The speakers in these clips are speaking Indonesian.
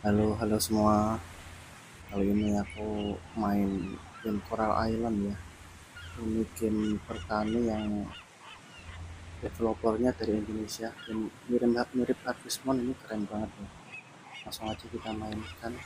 Halo semua, kali ini aku main game Coral Island ya. Ini game pertama yang developernya dari Indonesia, game mirip Harvest Moon, ini keren banget ya. Langsung aja kita mainkan.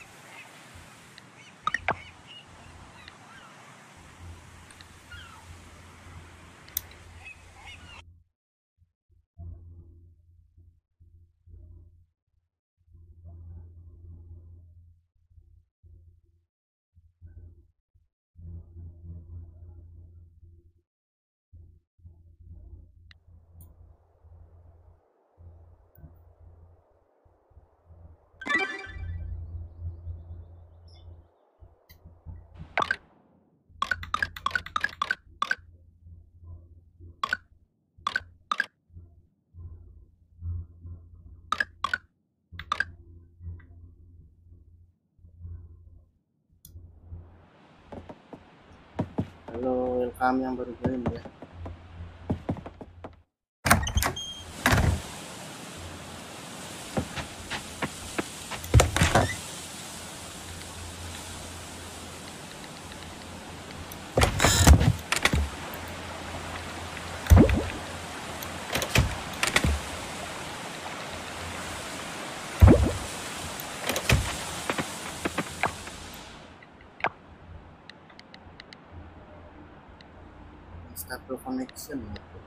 Halo, welcome yang baru join ya. Satu connection gitu.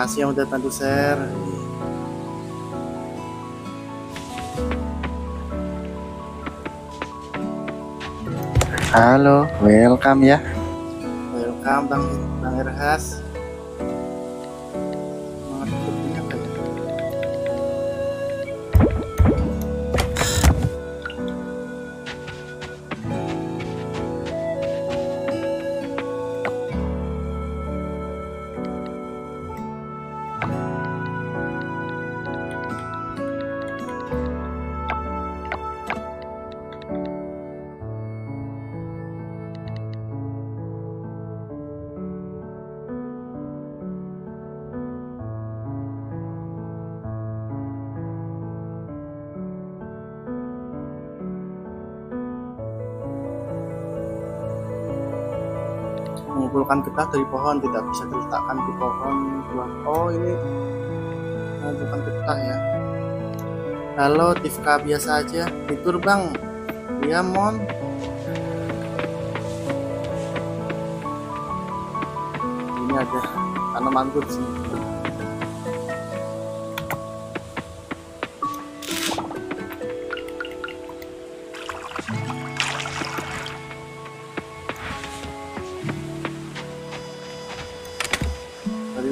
Makasih yang udah bantu share. Halo, welcome ya. Welcome Bang Erhas. Mengumpulkan getah dari pohon tidak bisa diletakkan di pohon. Oh, ini mengumpulkan getah ya. Halo Tifka, biasa aja tidur Bang ya Mon. Ini ada tanaman di sini.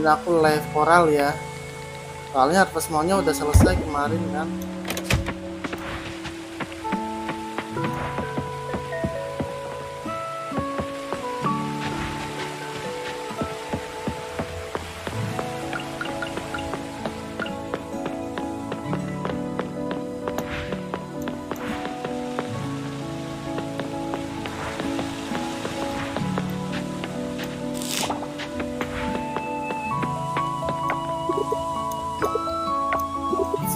Aku live Coral ya, soalnya Harvest Moon-nya udah selesai kemarin kan.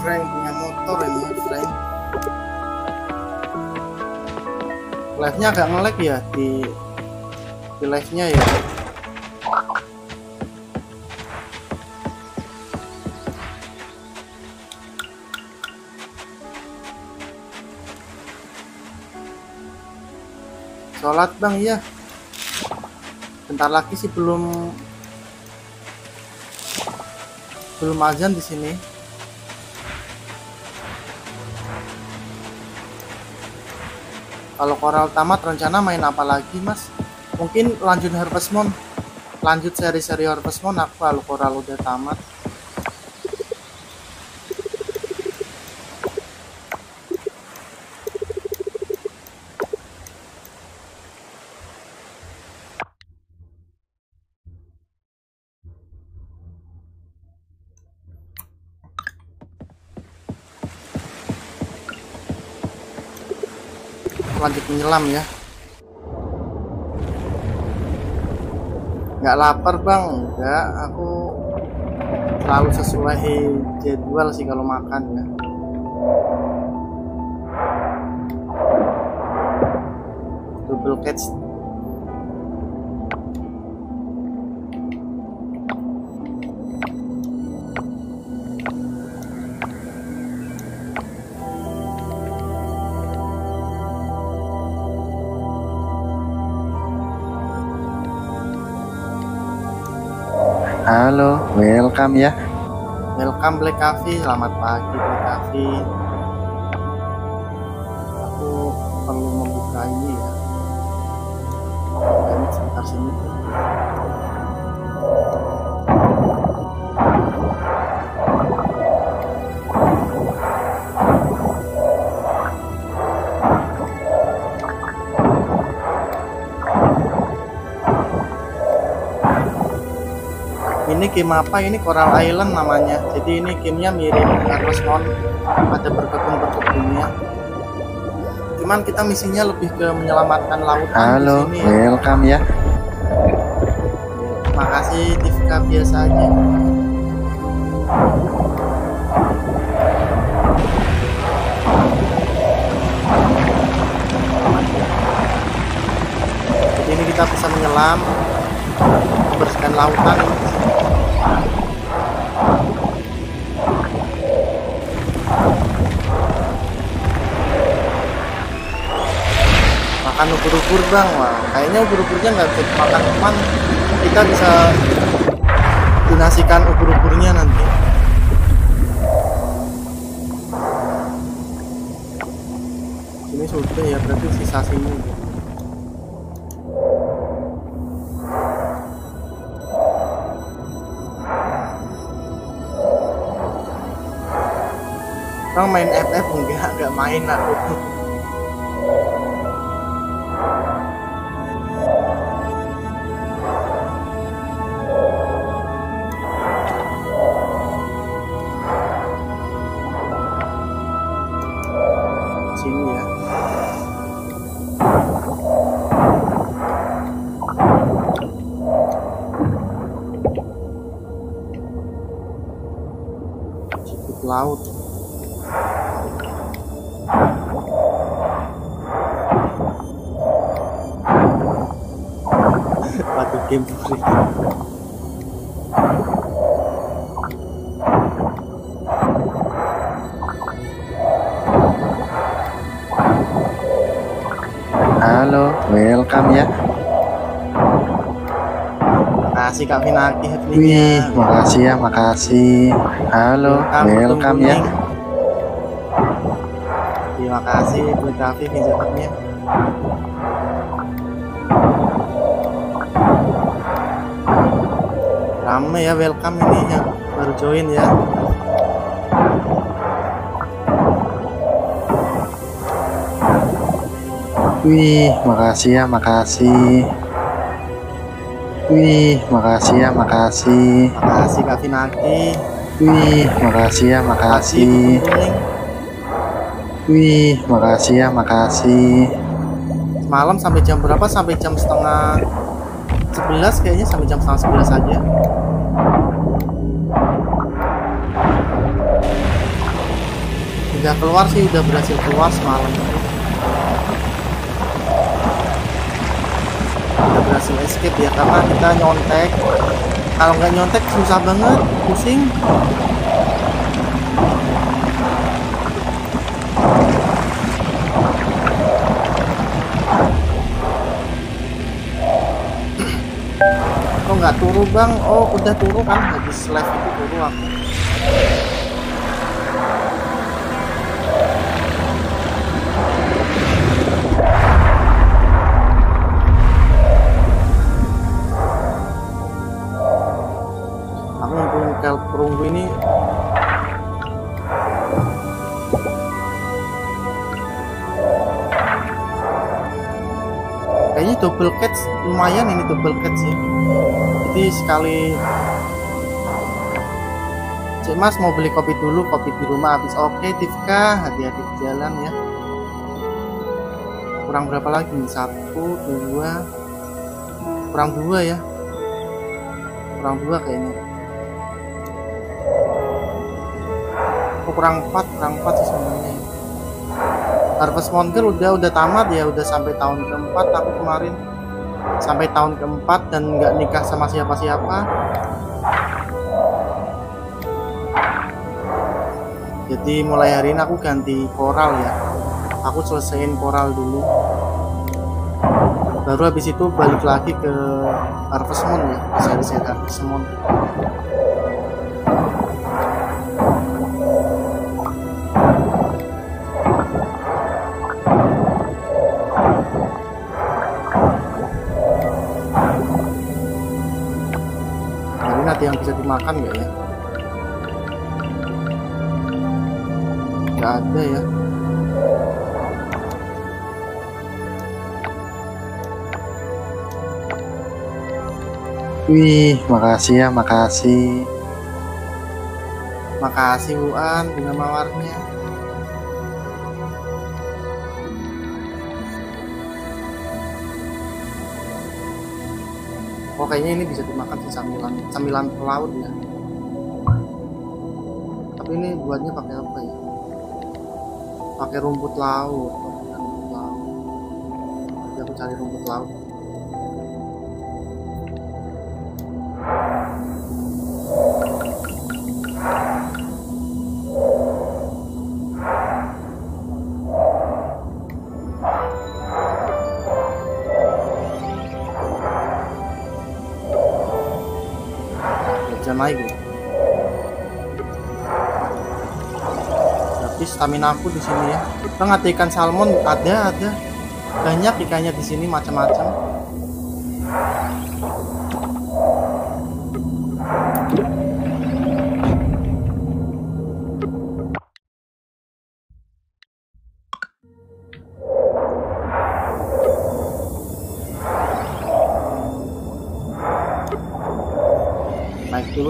Frank punya motor ini ya, Frank. Live-nya agak nge-lag ya di live-nya ya. Sholat bang ya. Bentar lagi sih, belum azan di sini. Kalau Coral tamat rencana main apa lagi mas? Mungkin lanjut Harvest Moon, lanjut seri-seri Harvest Moon aku kalau Coral udah tamat. Lanjut menyelam ya. Nggak lapar bang, enggak, aku selalu sesuai jadwal sih kalau makan ya. Double catch. Halo, welcome ya. Welcome Black Coffee, selamat pagi Black Coffee. Aku perlu membuka ini ya. Dan sebentar sini. Ini game apa ini? Coral Island namanya. Jadi ini gamenya mirip Harvest Moon, ada berkebun-berkebunnya. Cuman kita misinya lebih ke menyelamatkan lautan. Halo, di sini. Welcome ya. Makasih Tifka biasa aja. Jadi ini kita bisa menyelam, membersihkan lautan. Makan ubur-ubur bang, wah kayaknya ubur-uburnya nggak bisa dimakan, cuman kita bisa donasikan ubur-uburnya nanti. Ini sudah ya, berarti sisa sini. Bang main FF enggak main aku. Sini ya. Cukup laut. Game free. Halo, welcome ya. Makasih Kak Vinaki. Wih, makasih ya, makasih. Halo, welcome ya. Terima kasih Bu Kavi pinjamannya. Rame ya, welcome ini yang baru join ya. Wih, makasih ya, makasih. Wih, makasih ya, makasih. Makasih Kak Vinaki. Wih, makasih ya, makasih. Wih, makasih ya, makasih. Semalam sampai jam berapa? Sampai jam setengah 11 kayaknya, sampai jam setengah 11 aja. udah keluar sih, udah berhasil keluar semalam. Udah berhasil escape ya, karena kita nyontek. Kalau nggak nyontek susah banget, pusing. Oh nggak turun bang, oh udah turun kan, habis live itu turun aku. Perunggu ini kayaknya double catch, lumayan ini double catch ya. Jadi sekali Cik Mas mau beli kopi dulu, kopi di rumah habis. Oke Tifka, hati-hati di jalan ya. Kurang berapa lagi? 1, 2, kurang 2 ya, kurang 2 kayaknya. Kurang 4 sih sebenarnya. Harvest Moon udah tamat ya, udah sampai tahun keempat. Aku kemarin sampai tahun keempat dan nggak nikah sama siapa-siapa. Jadi mulai hari ini aku ganti Coral ya. Aku selesaiin Coral dulu. Baru habis itu balik lagi ke Harvest Moon ya, seri-seri Harvest Moon. Yang bisa dimakan nggak ya? Nggak ada ya. Wih, makasih ya, makasih. Makasih Wuan dengan mawarnya. Oh kayaknya ini bisa dimakan sih, sambilan pelaut ya. Tapi ini buatnya pakai apa ya? Pakai rumput laut. Jadi aku cari rumput laut. Naik ya. Tapi stamina aku di sini ya. Kita ngati ikan salmon ada banyak ikannya di sini macam-macam.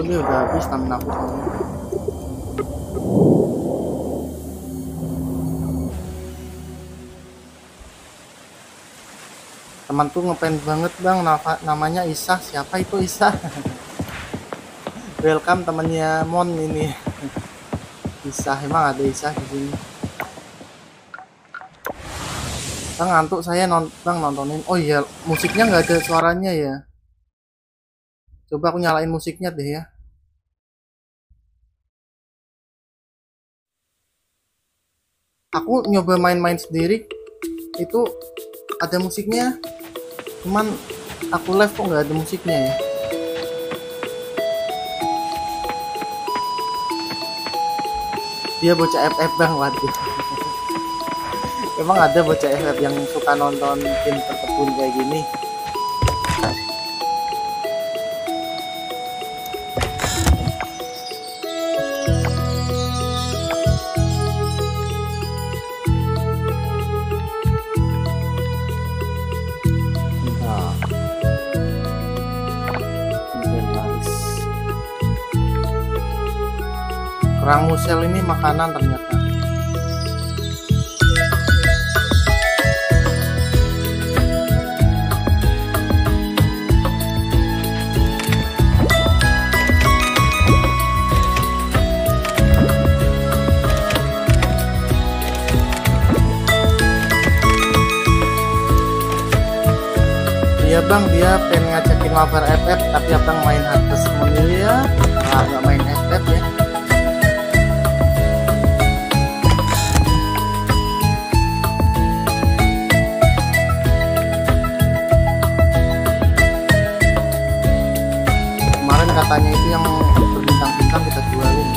Ini udah habis stamina aku soalnya. Teman tuh ngepen banget bang, namanya Isa. Siapa itu Isa? Welcome temennya Mon ini. Isa, emang ada Isa di sini? Bang ngantuk saya nontonin. Oh iya, musiknya nggak ada suaranya ya. Coba aku nyalain musiknya deh ya. Aku nyoba main-main sendiri, itu ada musiknya. Cuman aku live kok nggak ada musiknya ya. Dia bocah FF bang, waduh. Emang ada bocah FF yang suka nonton tim perkebun kayak gini? Kerang musel ini makanan ternyata. abang dia pengen ngajakin wafer FF, tapi abang main Harvest Moon ya. Nah, nggak main FF ya. Kemarin katanya itu yang berbintang-bintang kita jualin.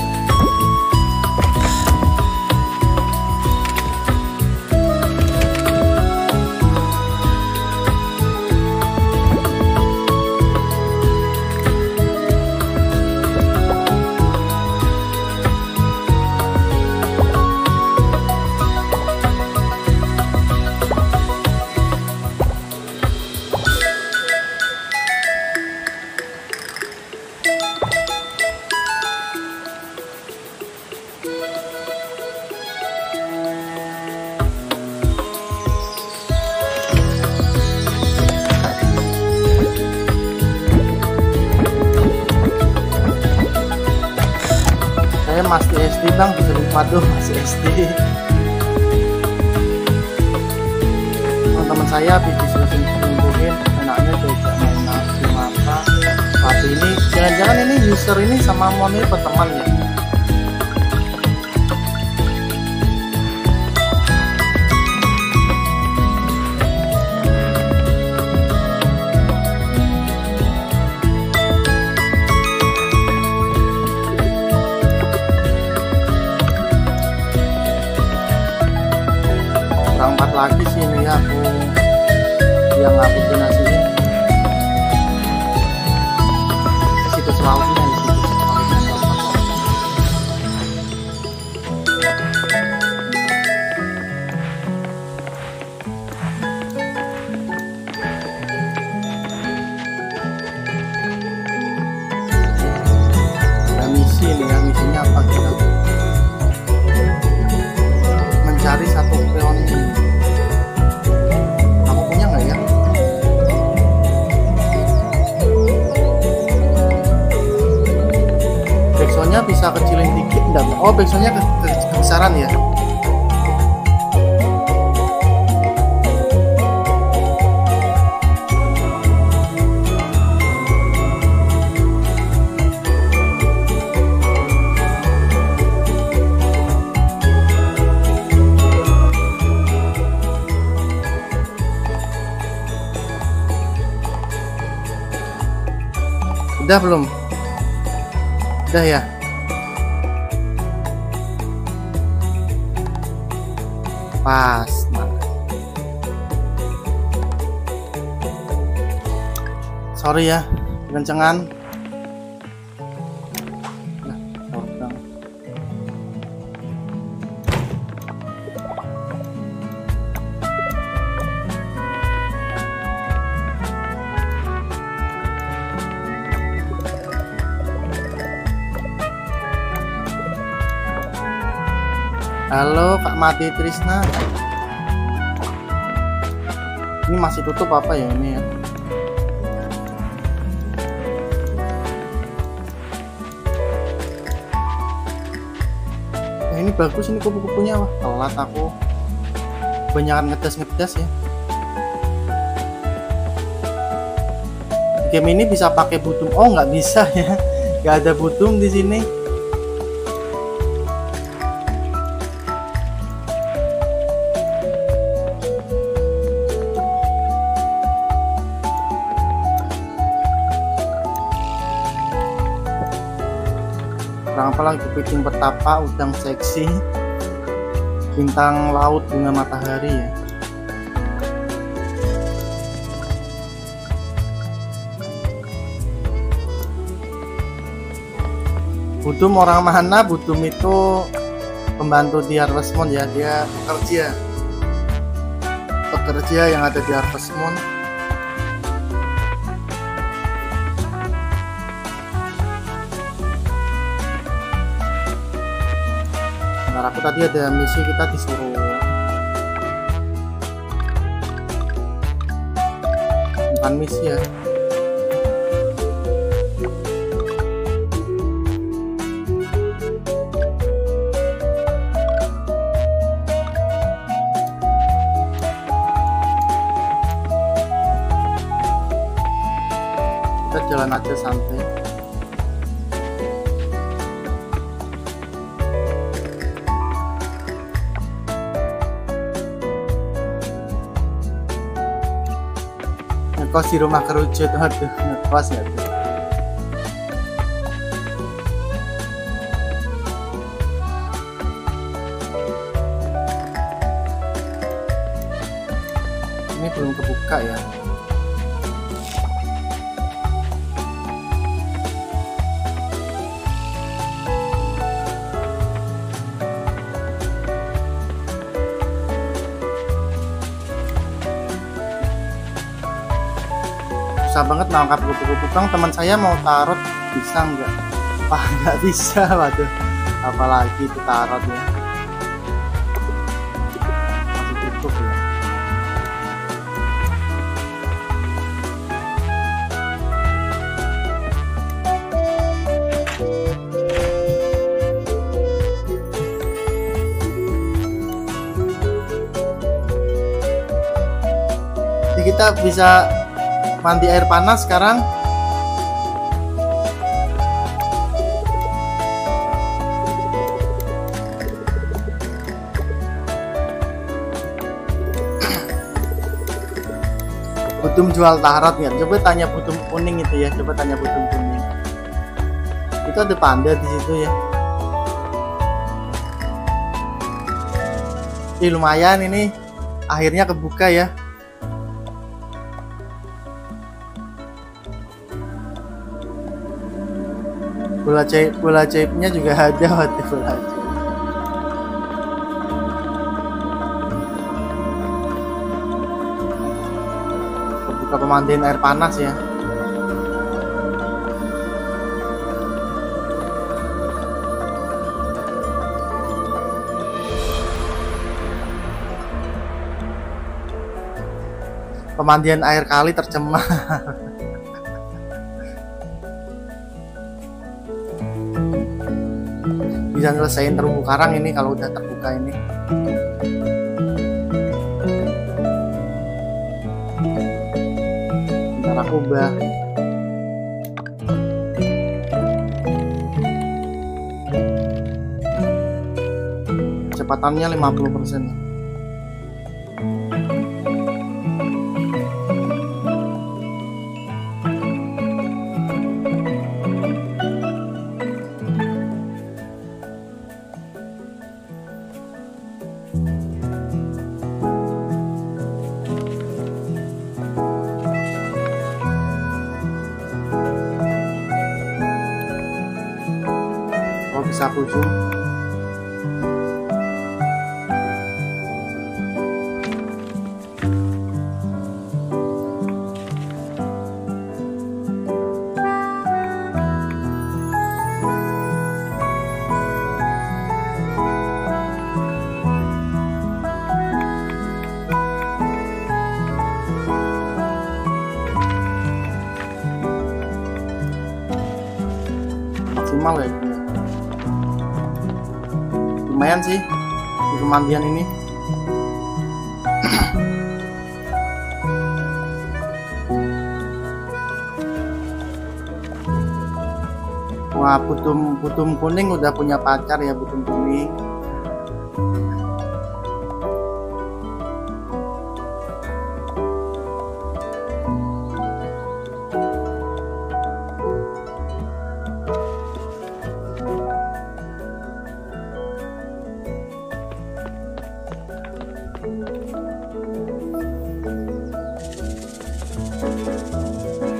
Masih SD bang, bisa nikmati masih SD. Teman-teman saya habis selesai nungguin enaknya coba main nasi mata. Pasti ini jangan-jangan ini user ini sama moni berteman ya. Lagi sih ini aku yang aku donasiin ke situs lautnya di situ. Nah, misi ini ya, misinya apa kita mencari satu peon ini. Bisa kecilin dikit enggak? Oh, backsoundnya kebesaran ya. Udah belum? Udah ya. Pas nah. Sorry ya kencengan nah, halo Kak Mati Trisna. Ini masih tutup apa ya ini ya? Nah, ini bagus ini kupu-kupunya. Wah, telat aku. Banyakan ngetes-ngetes ya. Game ini bisa pakai butum. Oh, nggak bisa ya. Nggak ada butum di sini. Apalagi kepiting petapa, udang seksi, bintang laut, bunga matahari ya. Budum orang mana? Budum itu pembantu di Harvest Moon ya, dia pekerja yang ada di Harvest Moon. Aku tadi ada misi kita disuruh bukan misi ya. jalan aja santai. Ngekos di rumah kerucut, aduh, ngekos ya tuh. Ini belum kebuka ya. Susah banget nangkap kupu-kupu. Bang, teman saya mau tarot, bisa nggak? Wah, nggak bisa, waduh. Apalagi itu tarotnya. Masih tutup ya. Jadi kita bisa mandi air panas sekarang. Butum jual tarot ya, coba tanya Butum kuning itu ya, coba tanya Butum kuning. Itu ada panda di situ ya. Ih, lumayan ini akhirnya kebuka ya. Bola caipnya juga ada, waktu bola caip. Kebuka pemandian air panas ya. Pemandian air kali tercemar. Bisa ngelesain terumbu karang ini kalau udah terbuka ini. Bentar aku bah. Kecepatannya 50%. Bisa aku zoom. Maksimal ya. Lumayan sih di pemandian ini. Wah, Butum kuning udah punya pacar ya, Butum kuning.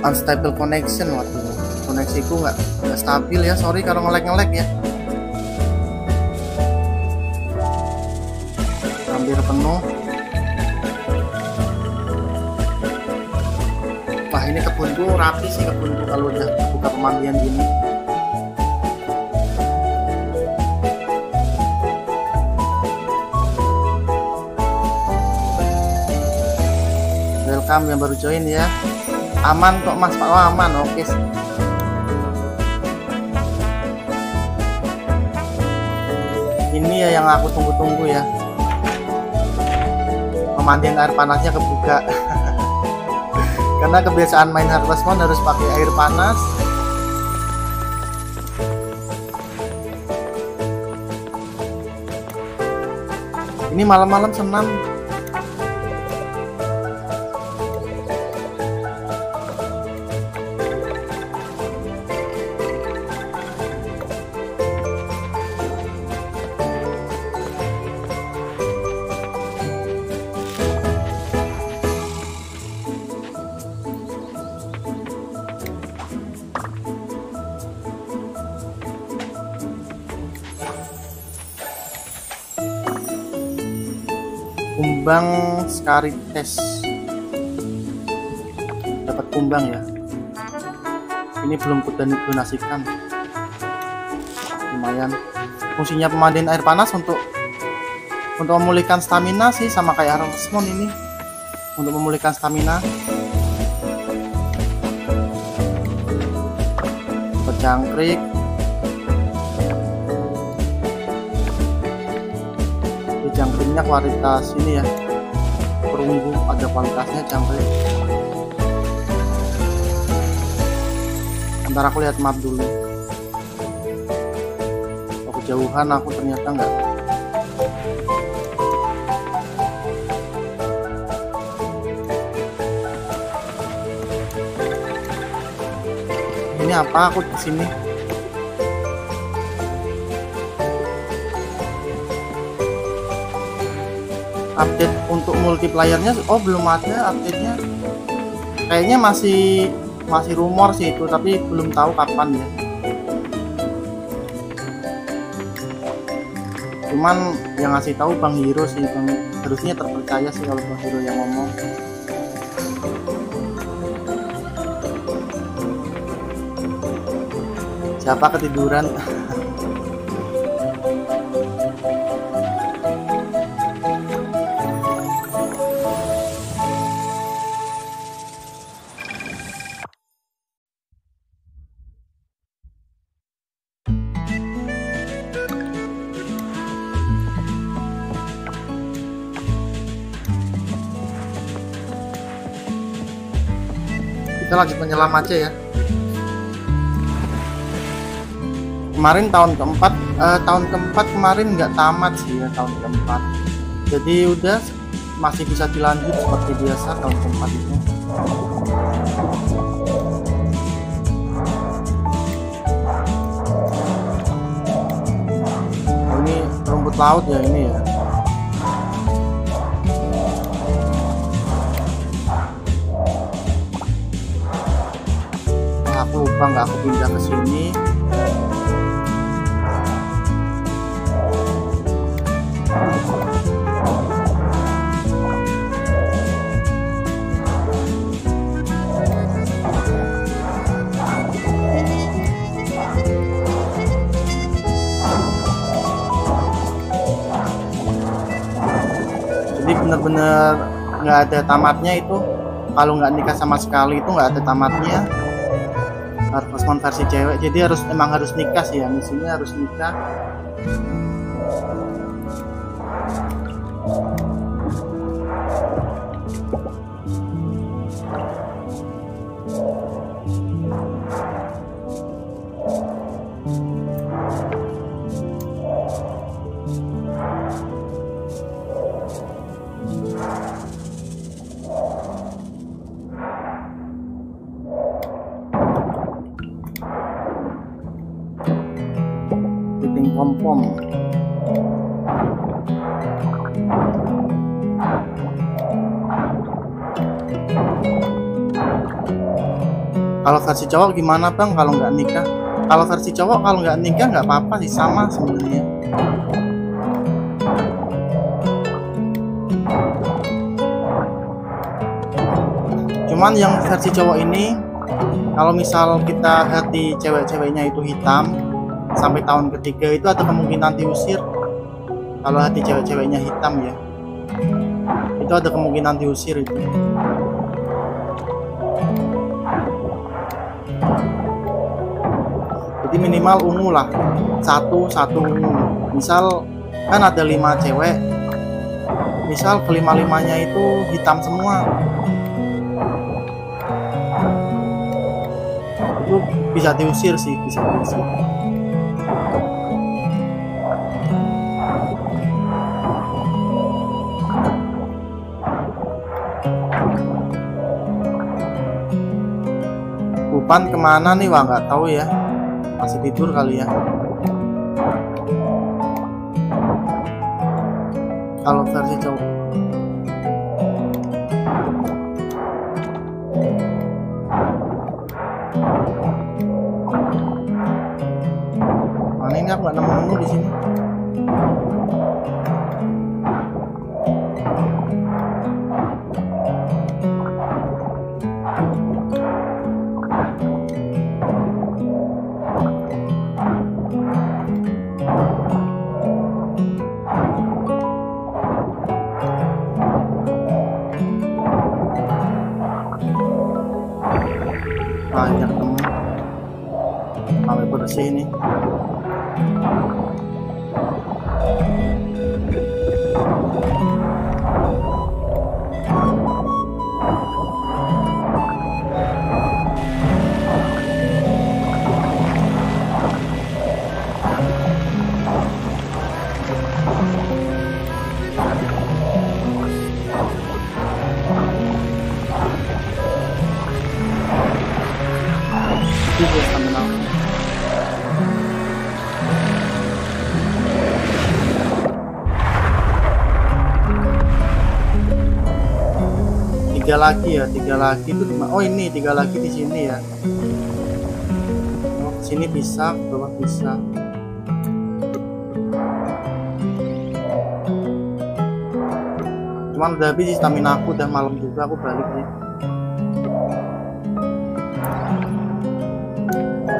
Unstable connection, waduh, koneksiku nggak stabil ya, sorry kalau ngelag ya. Hampir penuh. Wah, ini kebunku rapi sih, kebunku kalau udah buka pemandian gini. Welcome yang baru join ya. Aman kok Mas Pak, oh, aman, oke sih. Ini ya yang aku tunggu-tunggu ya, pemandian air panasnya kebuka. Karena kebiasaan main Harvest Moon harus pakai air panas. Ini malam-malam senam. Kumbang Sekarites, dapat kumbang ya. Ini belum kudonasikan, lumayan. Fungsinya pemandian air panas untuk memulihkan stamina sih, sama kayak Harvest Moon ini untuk memulihkan stamina. Dapat jangkrik, jangkriknya kualitas ini ya, perunggu, ada kualitasnya jangkrik. Ntar aku lihat map dulu. Oh, kejauhan aku ternyata enggak. Ini apa aku di sini? Update untuk multiplayernya, oh belum ada update-nya. Kayaknya masih rumor sih itu, tapi belum tahu kapan ya. Cuman yang ngasih tahu Bang Hiro sih, harusnya terpercaya sih kalau Bang Hiro yang ngomong. Siapa ketiduran? Kita lanjut menyelam aja ya. Kemarin tahun keempat kemarin nggak tamat sih ya, tahun keempat. Jadi udah masih bisa dilanjut seperti biasa tahun keempat itu. Ini rumput laut ya ini ya. Lupa nggak aku pindah ke sini. Jadi bener-bener nggak ada tamatnya itu. Kalau nggak nikah sama sekali itu nggak ada tamatnya. Harvest Moon versi cewek, jadi emang harus nikah sih ya, misinya harus nikah. Kalau versi cowok gimana Bang kalau nggak nikah? Kalau versi cowok kalau nggak nikah nggak apa-apa sih, sama sebenarnya. Cuman yang versi cowok ini kalau misal kita hati cewek-ceweknya itu hitam sampai tahun ketiga itu ada kemungkinan diusir. Kalau hati cewek-ceweknya hitam ya, itu ada kemungkinan diusir itu. Jadi minimal ungu lah, satu ungu. Misal kan ada 5 cewek, misal kelima-limanya itu hitam semua, menurutku bisa diusir sih, bisa diusir. Kupan kemana nih, Wah? Nggak tahu ya, masih tidur kali ya. Kalau versi jauh mana ini aku nggak nemu di sini. Sini tiga lagi ya, tiga lagi itu dimana? Oh ini tiga lagi di sini ya. Oh, sini bisa, bawah bisa. Cuman udah habis stamina aku, udah malam juga, aku balik nih.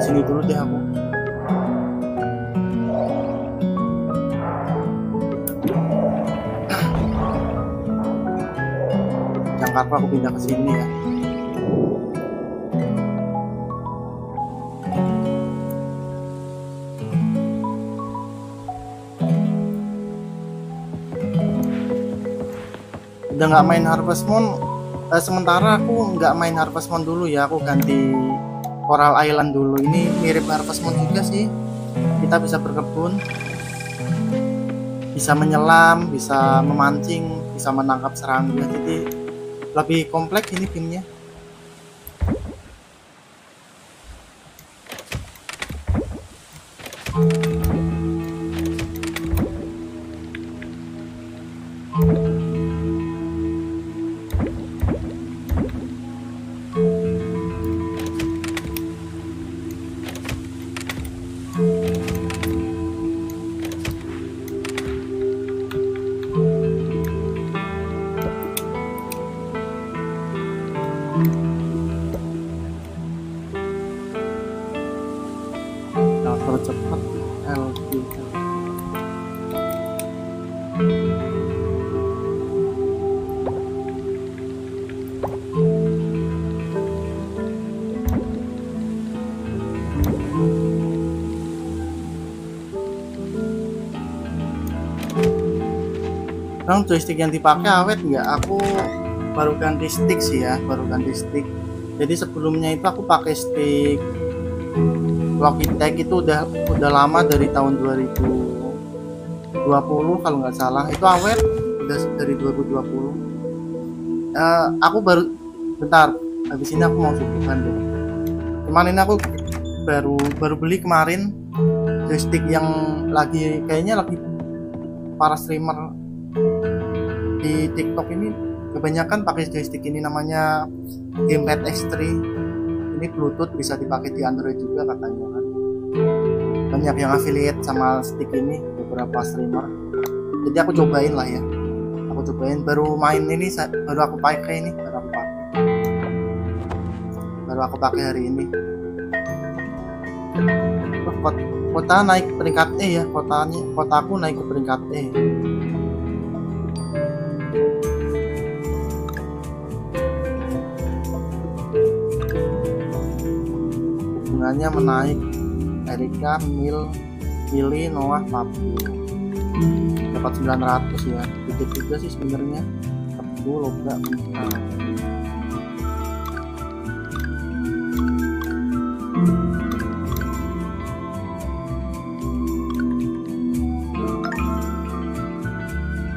Sini dulu deh aku. Apa aku pindah ke sini ya? Udah nggak main Harvest Moon, sementara aku nggak main Harvest Moon dulu ya, aku ganti Coral Island dulu. Ini mirip Harvest Moon juga sih, kita bisa berkebun, bisa menyelam, bisa memancing, bisa menangkap serangga, jadi lebih kompleks ini gamenya. Bang, joystick yang dipakai awet nggak? Aku baru ganti stick sih ya, baru ganti stick. Jadi sebelumnya itu aku pakai stick Logitech, itu udah lama, dari tahun 2020 kalau nggak salah. Itu awet udah dari 2020. Aku baru bentar, habis ini aku mau subuhan deh. Cuman ini aku baru beli kemarin joystick yang lagi kayaknya lagi para streamer di TikTok ini kebanyakan pakai joystick ini, namanya Gamepad X3. Ini Bluetooth, bisa dipakai di Android juga katanya kan. Banyak yang affiliate sama stick ini, beberapa streamer. Jadi aku cobain lah ya. Aku cobain, baru main ini, baru aku pakai ini, baru aku pakai hari ini. Kota naik peringkat E ya, kotaku naik ke peringkat E. Hanya menaik. Erika, Mili, Noah, Papi dapat 900 ya, titik juga sih sebenarnya. Tebu, Loga, Minta.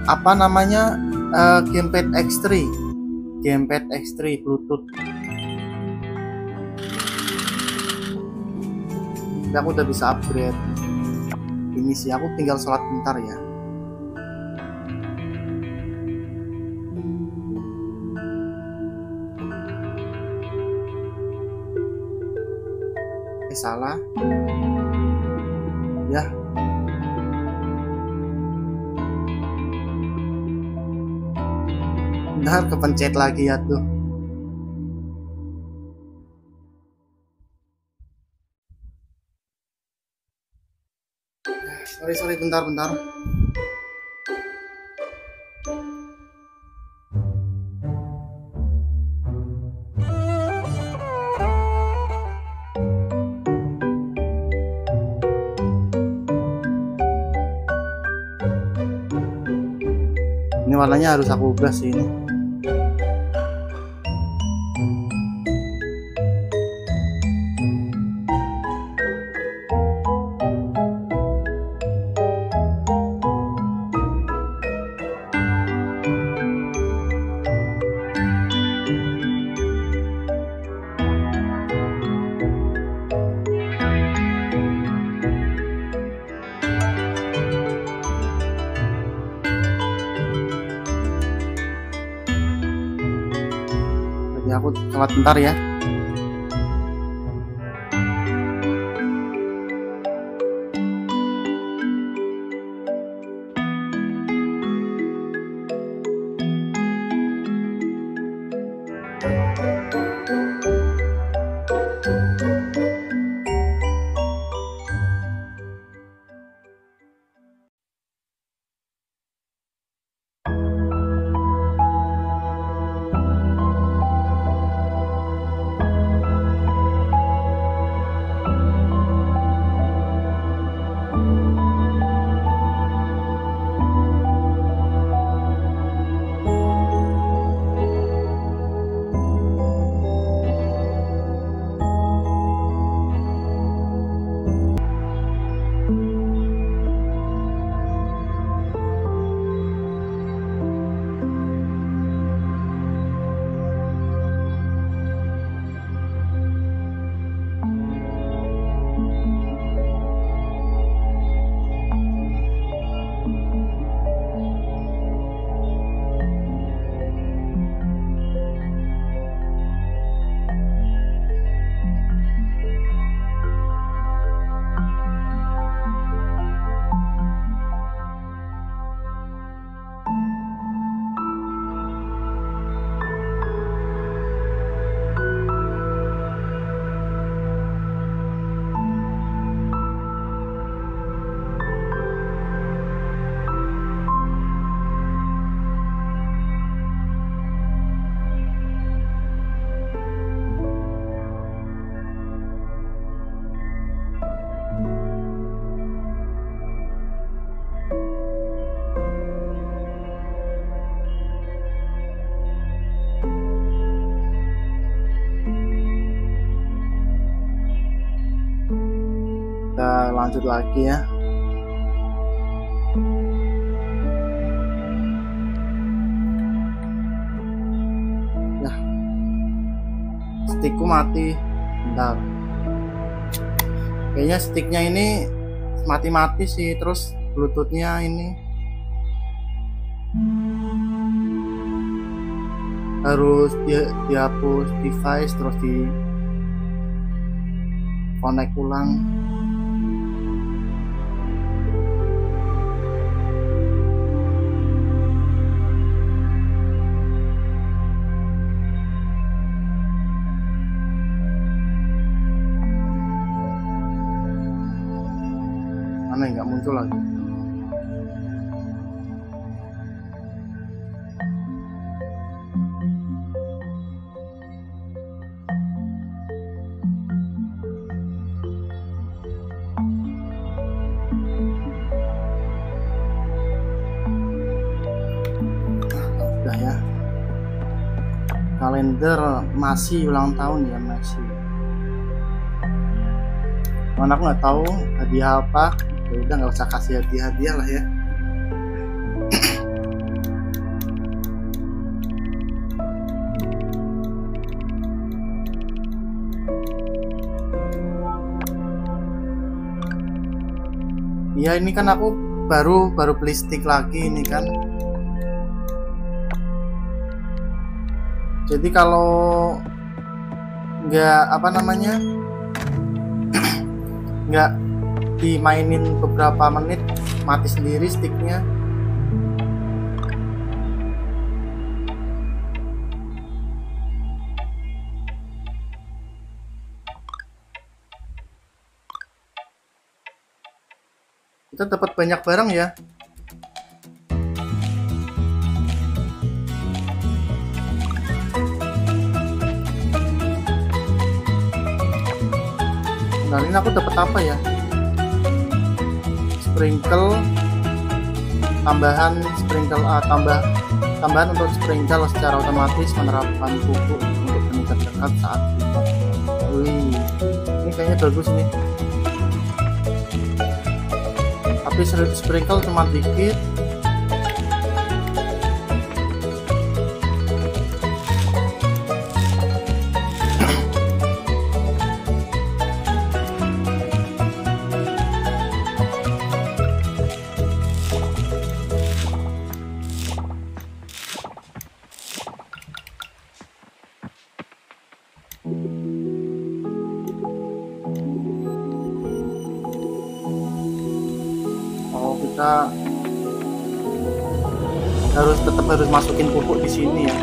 apa namanya, Gamepad X3, Bluetooth. Jadi aku udah bisa upgrade. Ini sih aku tinggal sholat bentar ya. Salah ya, bentar kepencet lagi ya tuh. Sorry bentar. Warnanya harus aku ubah sih ini. Bentar ya. Lanjut lagi ya. Nah, stickku mati. Bentar. Kayaknya sticknya ini mati-mati sih. Terus bluetoothnya ini harus dihapus device terus di connect ulang. Muncul lagi. Udah ya. Kalender masih ulang tahun ya, masih. Mana aku nggak tahu hadiah apa. Udah nggak usah kasih hadiah lah ya. Ya ini kan aku baru beli stick lagi ini kan. Jadi kalau nggak apa namanya, nggak dimainin beberapa menit mati sendiri sticknya. Kita dapat banyak barang ya. Nah ini aku dapat apa ya? Sprinkle tambahan, sprinkle tambahan untuk sprinkle secara otomatis menerapkan pupuk untuk peningkat dekat saat kita. Wih, ini kayaknya bagus nih. Tapi sprinkle cuma dikit. Harus masukin pupuk di sini ya.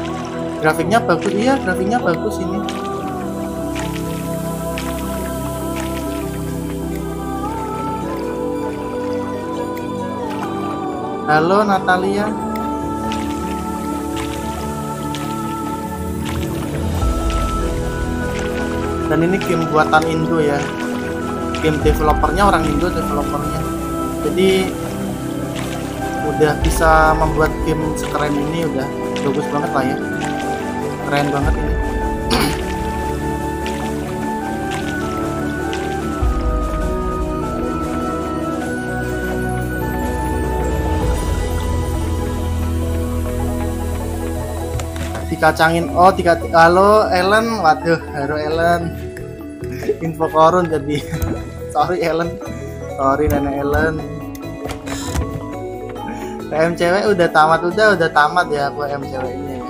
Grafiknya bagus ya, grafiknya bagus ini. Halo Natalia. Dan ini game buatan Indo ya. Game developernya orang Indo developernya. Jadi udah bisa membuat game sekeren ini, udah bagus banget lah ya, keren banget ini. Dikacangin, oh tiga. Halo Ellen, waduh, halo Ellen. Info korun jadi. Sorry Ellen, sorry nenek Ellen. PMCW udah tamat ya aku PMCW-nya ya.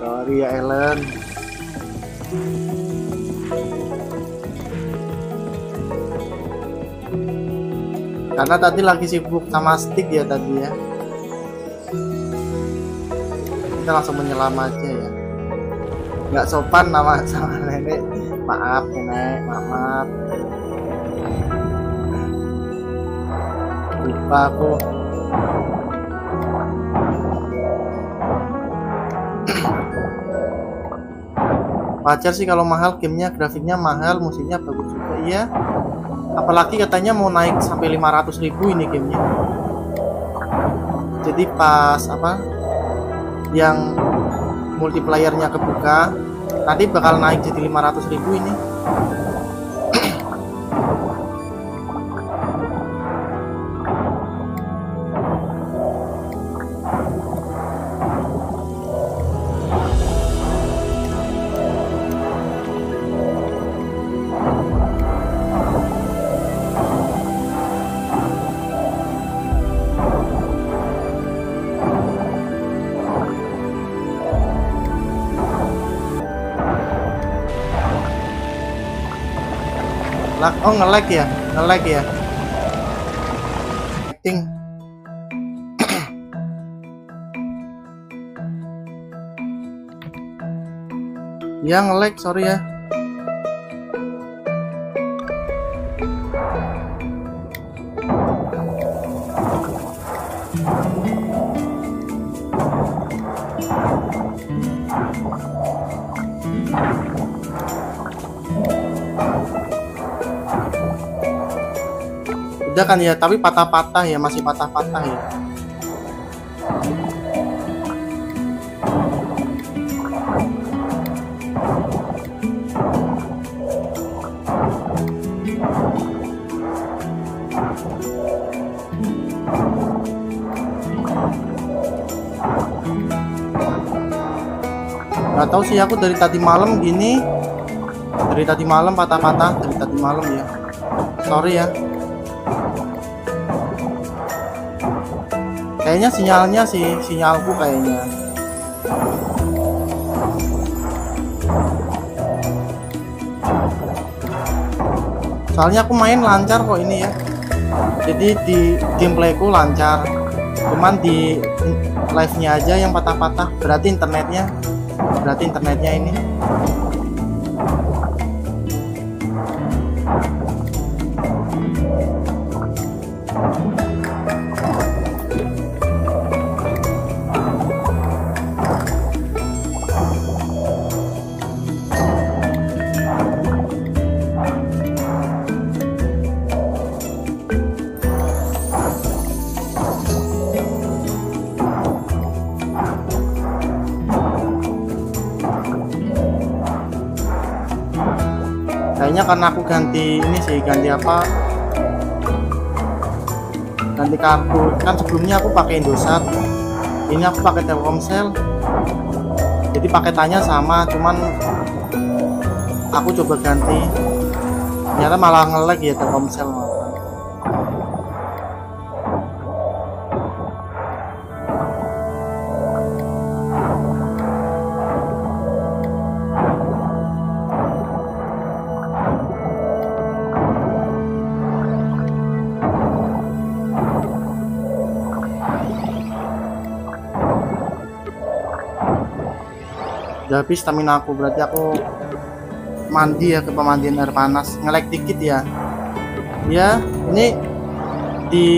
Sorry ya Ellen. Karena tadi lagi sibuk sama stick ya tadi ya. Kita langsung menyelam aja ya. Nggak sopan nama sama nenek. Maaf nenek, maaf. Lupa aku. Wajar sih kalau mahal gamenya, grafiknya mahal, musiknya bagus juga ya. Apalagi katanya mau naik sampai 500.000 ini gamenya. Jadi pas apa yang multiplayernya kebuka, tadi bakal naik jadi 500.000 ini. Oh nge-lag ya, nge-lag ya. Ting. Ya nge-lag, sorry ya. Udah kan ya, tapi patah-patah ya, masih patah-patah ya. Nggak tahu sih aku dari tadi malam gini Dari tadi malam patah-patah, dari tadi malam ya. Sorry ya. Kayaknya sinyalnya sih, sinyalku kayaknya. Soalnya aku main lancar kok ini ya. Jadi di gameplayku lancar. Cuman di live-nya aja yang patah-patah. Berarti internetnya ini. Karena aku ganti ini sih, ganti apa, ganti kartu. Kan sebelumnya aku pakai Indosat, ini aku pakai Telkomsel, jadi paketannya sama, cuman aku coba ganti, ternyata malah nge-lag ya Telkomsel. Habis stamina aku, berarti aku mandi ya, ke pemandian air panas, nge-lag dikit ya. Ya ini di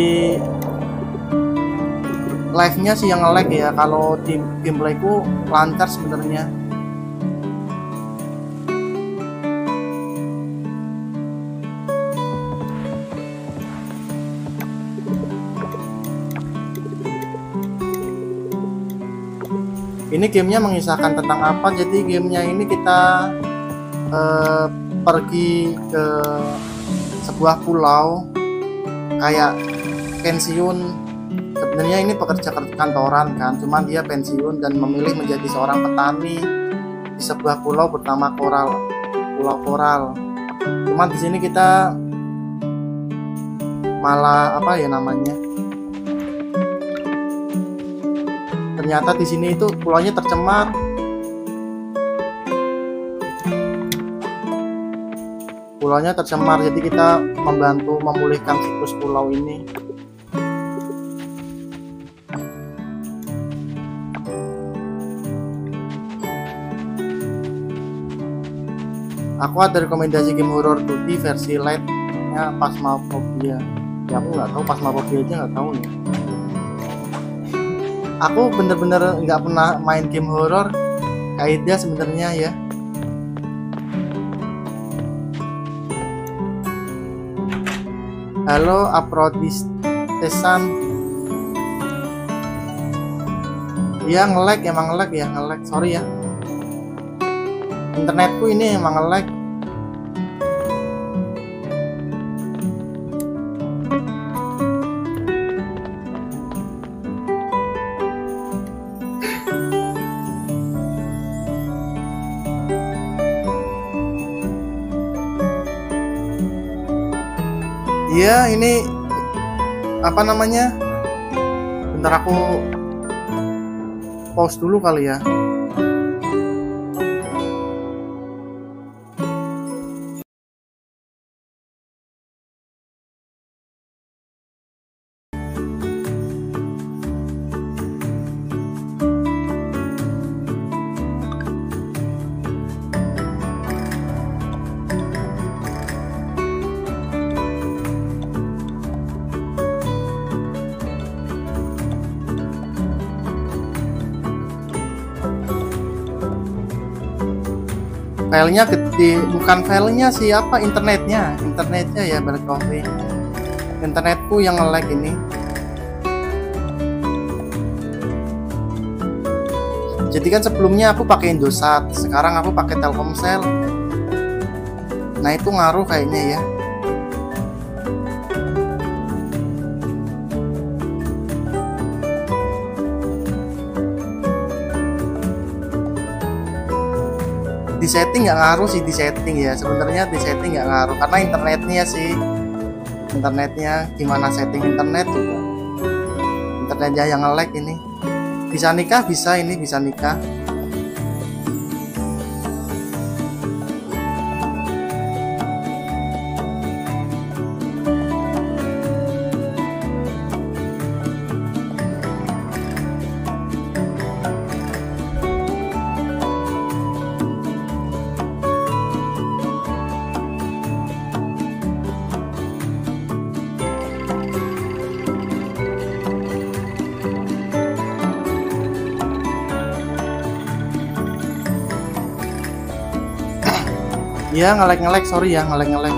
live-nya sih yang nge-lag ya, kalau di gameplayku lancar sebenarnya. Ini gamenya mengisahkan tentang apa? Jadi gamenya ini kita pergi ke sebuah pulau kayak pensiun. Sebenarnya ini pekerja kantoran kan, cuman dia pensiun dan memilih menjadi seorang petani di sebuah pulau bernama Coral, Pulau Coral. Cuman di sini kita malah apa ya namanya? Ternyata di sini itu pulaunya tercemar. Pulaunya tercemar, jadi kita membantu memulihkan siklus pulau ini. Aku ada rekomendasi game horror Duty versi light-nya Phasmophobia. Ya aku nggak tahu, Phasmophobia aja nggak tahu nih. Aku bener-bener nggak pernah main game horor kayak dia sebenarnya ya. Halo Aprodistesan. Ya nge-lag, emang nge-lag ya, nge-lag. Sorry ya. Internetku ini emang nge-lag. Ya ini apa namanya, bentar aku pause dulu kali ya. Filenya gede, bukan filenya sih, apa internetnya ya, berkopi. Internetku yang nge-lag ini. Jadi kan sebelumnya aku pakai Indosat, sekarang aku pakai Telkomsel. Nah itu ngaruh kayaknya ya. di setting nggak ngaruh sih, di setting ya sebenarnya, di setting nggak ngaruh karena internetnya sih, internetnya gimana setting internet juga, internetnya yang nge-lag. Ini bisa nikah, bisa ini bisa nikah. Ya ngelag sorry ya, ngelag ya.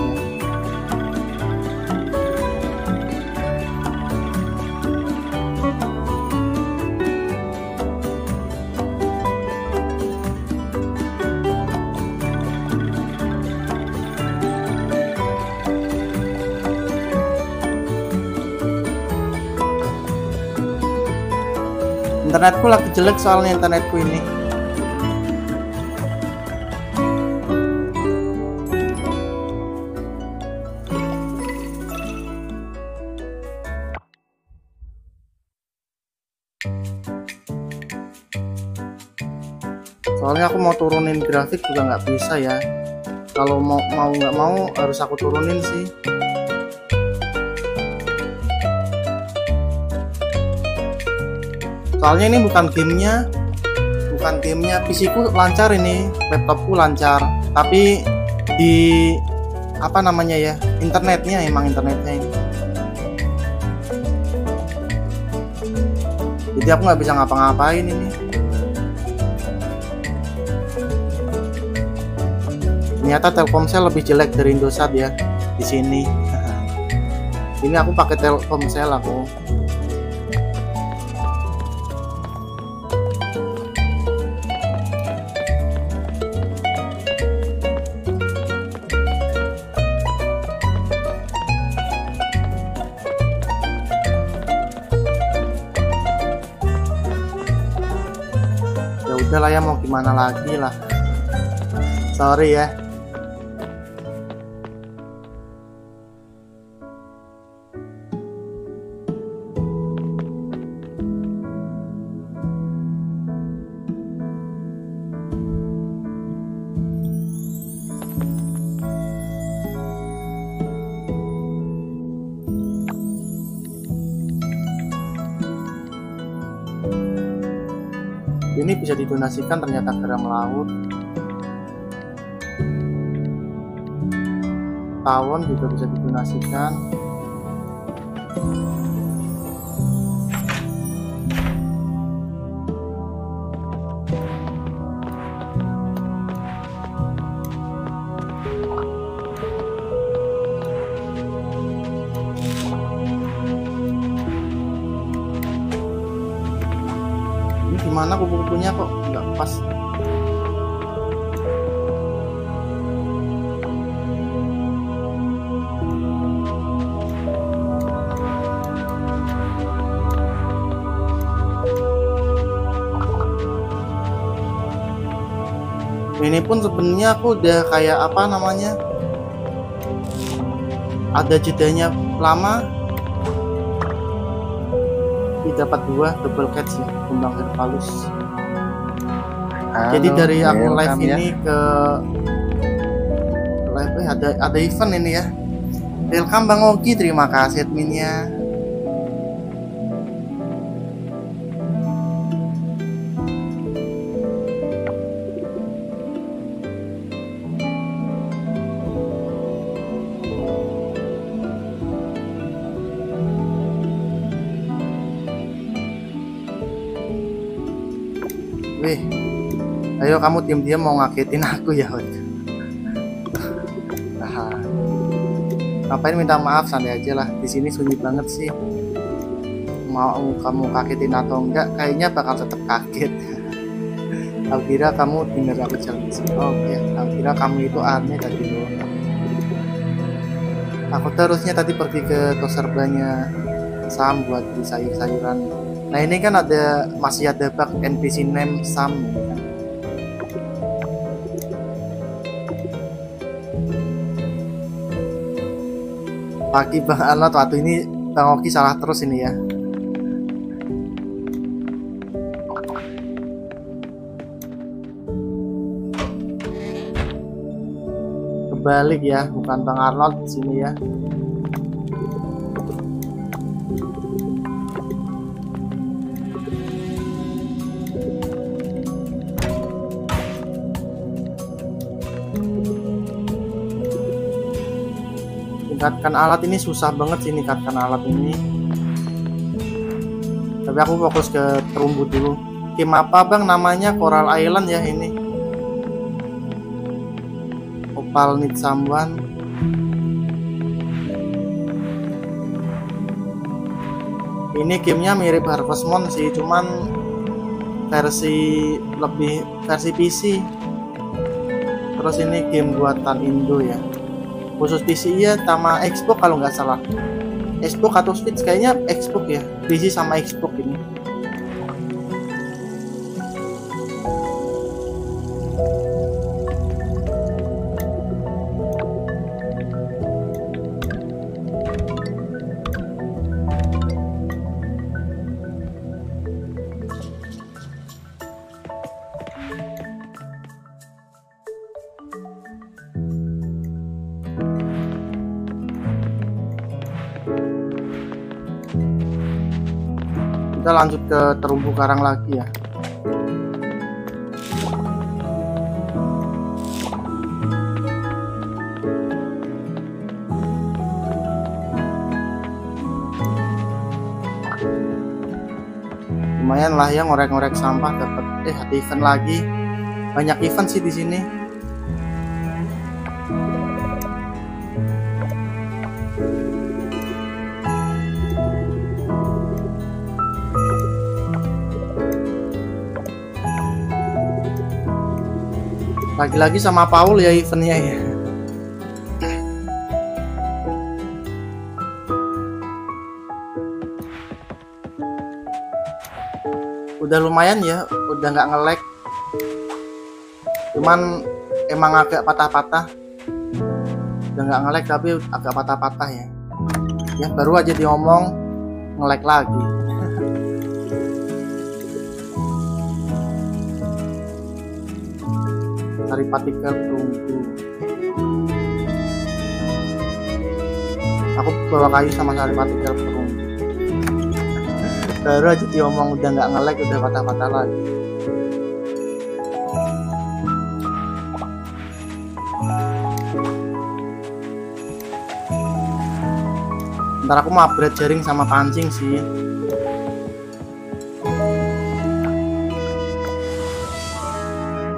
Internetku lagi jelek soalnya, internetku ini. Soalnya aku mau turunin grafik juga nggak bisa ya, kalau mau nggak mau harus aku turunin sih. Soalnya ini bukan gamenya, PC ku lancar ini, laptopku lancar, tapi di apa namanya ya, internetnya, emang internetnya ini. Jadi aku nggak bisa ngapa-ngapain ini. Ternyata Telkomsel lebih jelek dari Indosat ya di sini. Ini aku pakai Telkomsel aku. Ya udahlah ya, mau gimana lagi lah. Sorry ya. Ini bisa didonasikan ternyata garam laut, tawon juga bisa didonasikan. Mana kupu-kupunya kok nggak pas. Ini pun sebenarnya aku udah kayak apa namanya, ada jedanya lama, dapat 2 double catch ya, kembang herbalus. Halo, jadi dari aku live ya. Ini ke live ada event ini ya. Welcome Bang Oki, terima kasih adminnya. Ayo kamu diam-diam mau ngagetin aku ya. Nah, ngapain minta maaf, santai aja lah. Di sini sunyi banget sih. Mau kamu kagetin atau enggak, kayaknya bakal tetap kaget. Aku kira kamu denger aku jalan di sini. Oke, aku kira kamu itu aneh tadi loh. Aku terusnya tadi pergi ke tos serbanya Sam buat beli sayur-sayuran. Nah ini kan masih ada bug NPC name Sam. Pagi banget waktu ini. Bang Oki salah terus ini ya. Kebalik ya, bukan Bang Arnold sini ya. Dekatkan alat ini susah banget sih, dekatkan alat ini. Tapi aku fokus ke terumbu dulu. Tim apa Bang namanya? Coral Island ya ini. Opal Need Someone. Ini gamenya mirip Harvest Moon sih, cuman versi PC. Terus ini game buatan Indo ya. Khusus PC ya, sama Xbox kalau nggak salah. Xbox atau Switch, kayaknya Xbox ya. PC sama Xbox ini. Kita lanjut ke terumbu karang lagi ya. Lumayan lah ya, ngorek-ngorek sampah dapat ada event lagi. Banyak event sih di sini. Lagi-lagi sama Paul ya eventnya ya. Udah lumayan ya, udah nggak nge-lag. Cuman emang agak patah-patah. Udah nggak nge-lag tapi agak patah-patah ya. Ya baru aja diomong nge-lag lagi. Dari partikel terumbu. Aku bawa kayu sama dari partikel terumbu. Baru aja diomong udah nggak nge-lag, udah patah-patah lagi. Ntar aku mau upgrade jaring sama pancing sih.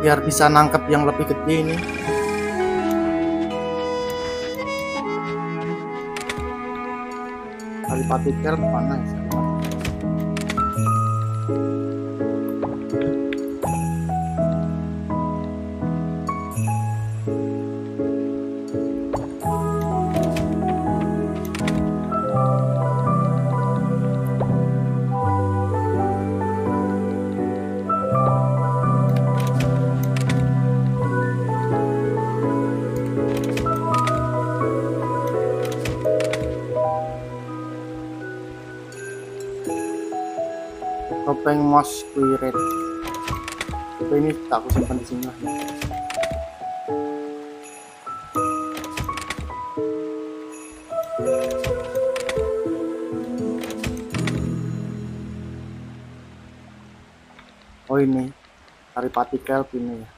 Biar bisa nangkep yang lebih gede ini. Kali patikel mana ya? Topeng Moss Quiret itu ini aku simpan di sini lah. Oh ini dari partikel ini ya.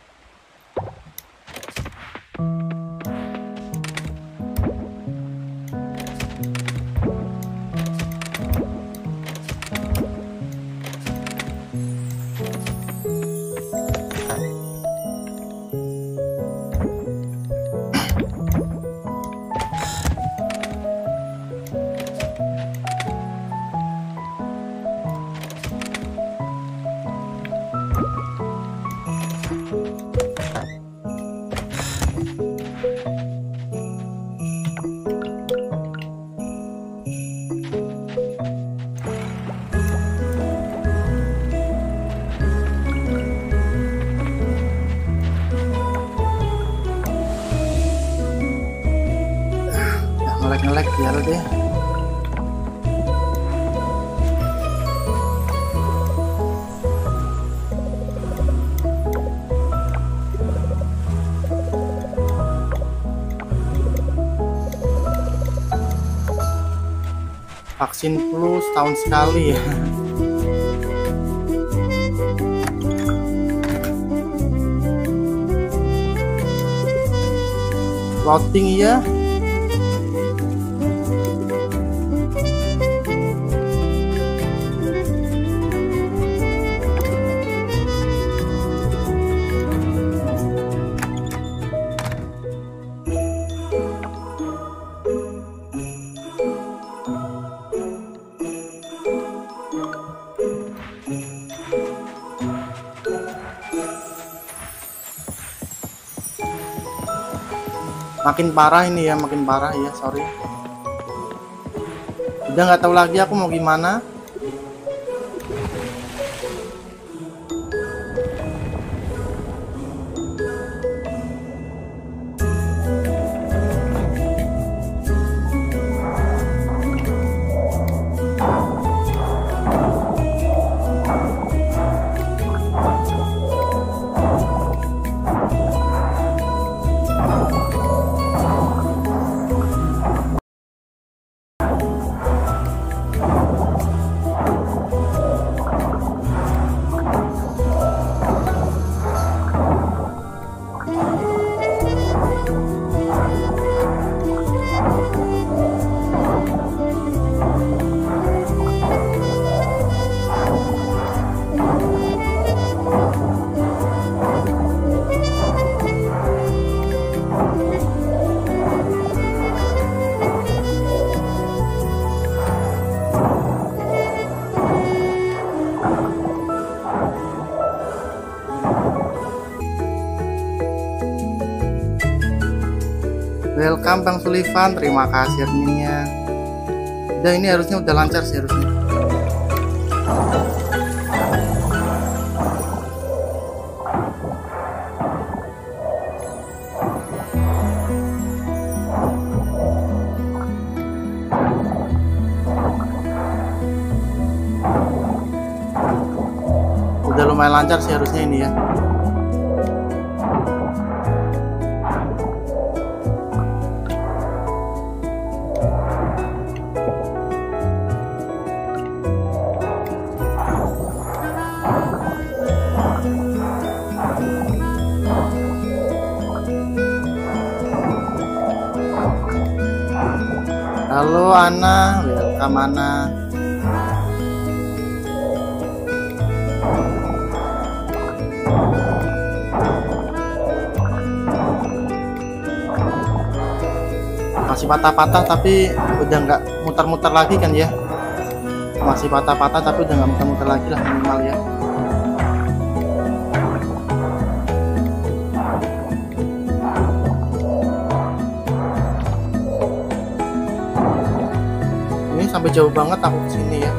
ngelag ya lo deh. Vaksin flu setahun sekali ya. Floating ya. Makin parah ini ya, makin parah ya, sorry. Udah nggak tahu lagi aku mau gimana. Welcome Bang Sullivan, terima kasih adminnya. Udah ini harusnya udah lancar sih harusnya. Udah lumayan lancar sih harusnya ini ya. Halo Ana, welcome Ana. Masih patah-patah tapi udah nggak muter-muter lagi kan ya. Masih patah-patah tapi udah nggak muter-muter lagi lah minimal ya. Sampai jauh banget aku kesini ya.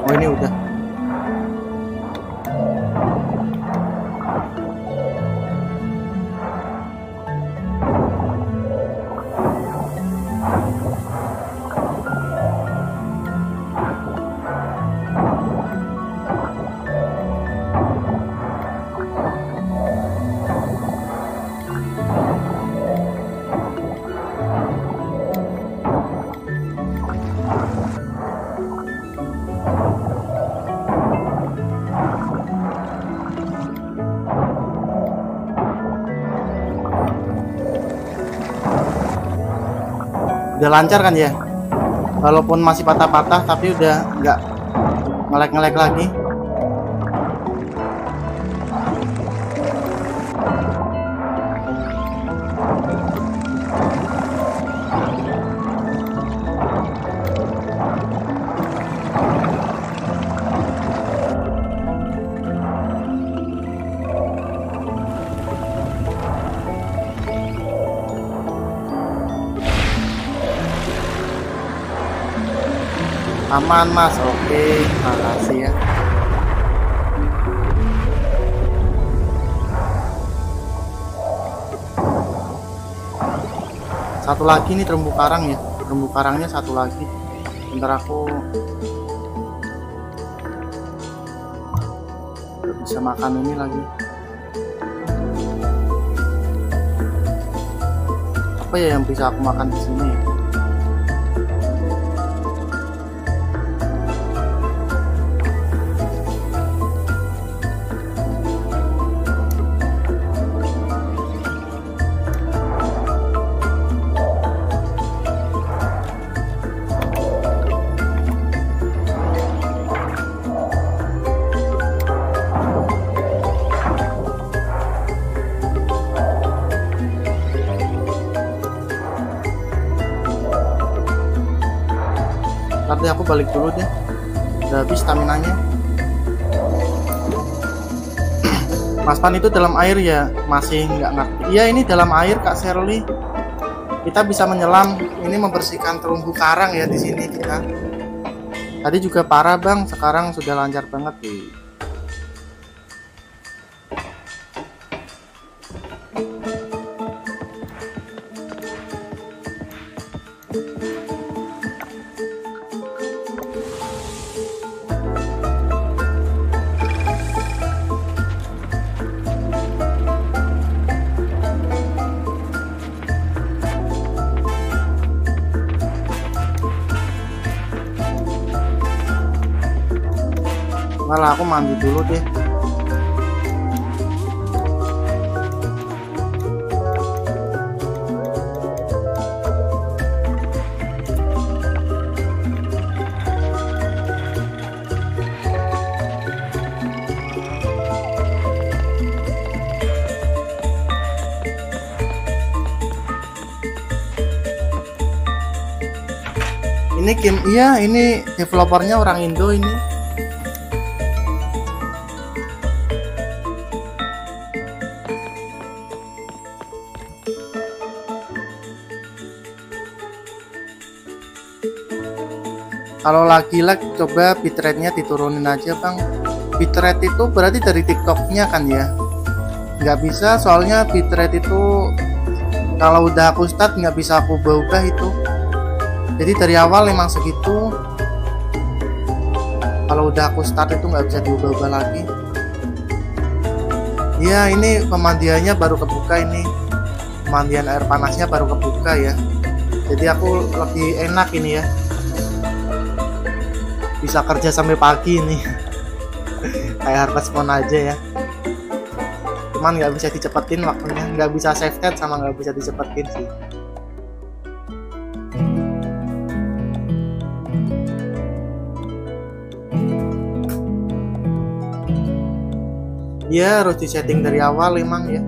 Oh ini udah. Udah lancar kan ya, walaupun masih patah-patah tapi udah nggak ngelag-ngelag lagi. Aman mas, oke, makasih ya. Satu lagi nih terumbu karang ya, terumbu karangnya satu lagi. Bentar aku bisa makan ini lagi. Apa ya yang bisa aku makan di sini? Aku balik dulu deh, udah habis staminanya. Mas Pan itu dalam air ya, masih nggak ngerti. Iya ini dalam air Kak Shirley, kita bisa menyelam. Ini membersihkan terumbu karang ya di sini kita. Tadi juga parah bang, sekarang sudah lancar banget nih. Malah aku mandi dulu deh. Ini game, iya ini developernya orang Indo ini. Kalau lagi lag coba bitrate-nya diturunin aja bang. Bitrate itu berarti dari TikTok-nya kan ya? Nggak bisa, soalnya bitrate itu kalau udah aku start nggak bisa aku ubah-ubah itu. Jadi dari awal emang segitu. Kalau udah aku start itu nggak bisa diubah-ubah lagi. Iya ini pemandiannya baru kebuka ini. Pemandian air panasnya baru kebuka ya. Jadi aku lebih enak ini ya. Bisa kerja sampai pagi ini. Kayak Harvest Moon aja ya. Cuman nggak bisa dicepetin waktunya, nggak bisa save tab sama nggak bisa dicepetin sih. Ya harus disetting dari awal emang ya.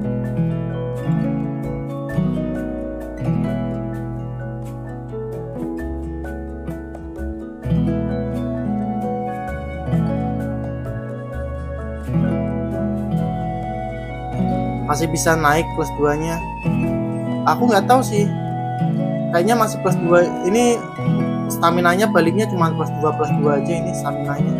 Masih bisa naik plus 2 nya aku nggak tahu sih, kayaknya masih plus 2 ini. Stamina nya baliknya cuma plus 2 aja ini stamina nya.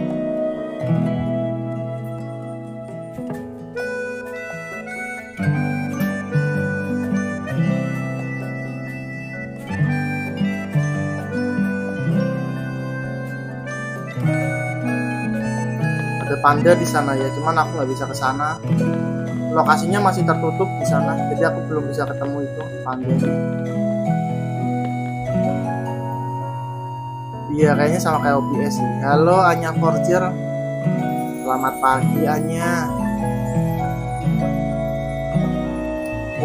Ada panda di sana ya, cuman aku nggak bisa ke sana. Lokasinya masih tertutup di sana, jadi aku belum bisa ketemu itu panda. Iya, kayaknya sama kayak OBS sih. Halo Anya Forger, selamat pagi Anya.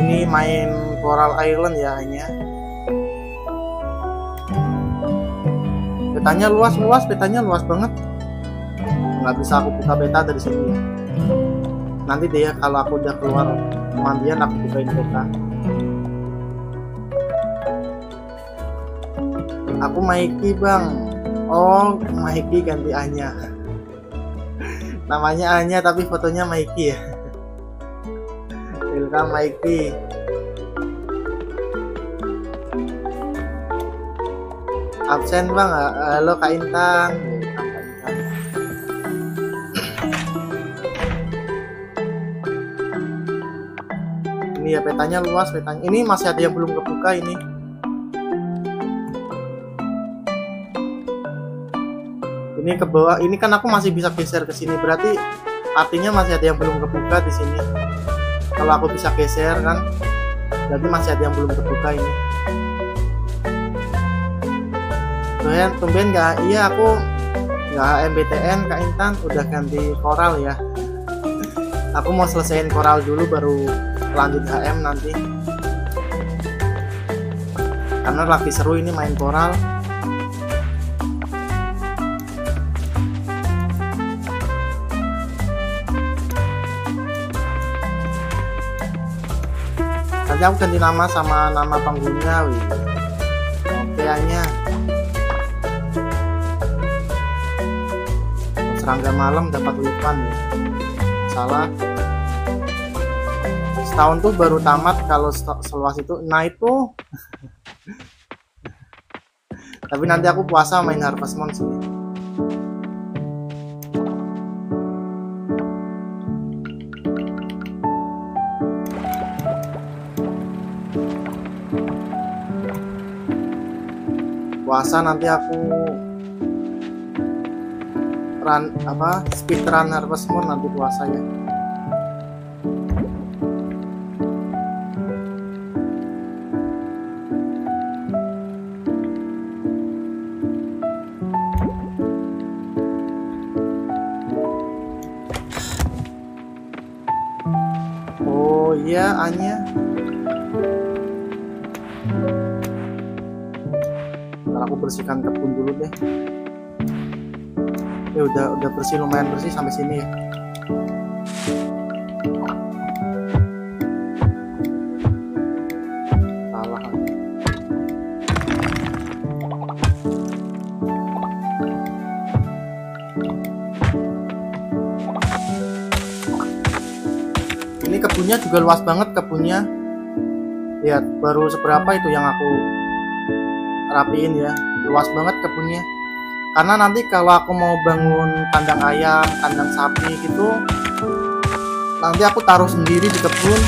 Ini main Coral Island ya Anya. Petanya luas-luas, petanya luas banget. Nggak bisa aku buka peta dari sini ya. Nanti deh ya, kalau aku udah keluar pemandian aku bukain peta. Aku Maiki bang. Oh Maiki ganti Anya. Namanya Anya tapi fotonya Maiki ya. Welcome Maiki. absen bang. Halo Kak Intang. Ini ya petanya luas, petanya. Ini masih ada yang belum kebuka ini. Ini ke bawah. Ini kan aku masih bisa geser ke sini. Berarti artinya masih ada yang belum kebuka di sini. Kalau aku bisa geser kan, berarti masih ada yang belum kebuka ini. Tumben nggak? Iya aku nggak MBTN Kak Intan, udah ganti Coral ya. Aku mau selesaiin Coral dulu baru lanjut HM nanti. Karena lagi seru ini main Coral. Tadi aku ganti nama sama nama panggungnya, wih. Kayaknya serangga malam dapat lupan ya. Salah. Setahun tuh baru tamat kalau seluas itu. Nah itu. Tapi nanti aku puasa main Harvest Moon sih. Puasa nanti aku speedrun Harvest Moon nanti puasanya. Oh iya Anya. Ntar aku bersihkan kebun dulu deh. Ya udah bersih, lumayan bersih sampai sini ya. Salah. Ini kebunnya juga luas banget kebunnya. Lihat baru seberapa itu yang aku rapiin ya. Luas banget kebunnya. Karena nanti kalau aku mau bangun kandang ayam, kandang sapi gitu, nanti aku taruh sendiri di kebun.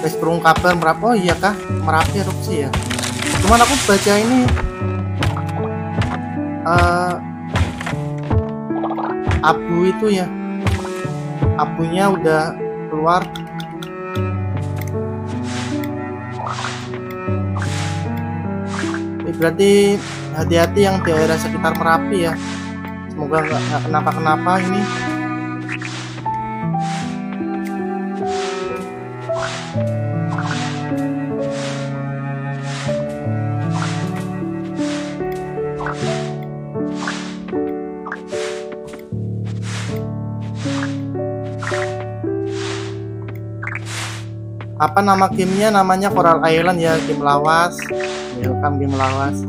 Guys, perlu kabar Merapi. Oh iya kah? Merapi erupsi ya. Cuman aku baca ini abu itu ya, abunya udah keluar. Ini berarti hati-hati yang di daerah sekitar Merapi ya. Semoga nggak kenapa-kenapa ini. Apa nama gamenya? Namanya Coral Island ya, game lawas. Welcome game lawas.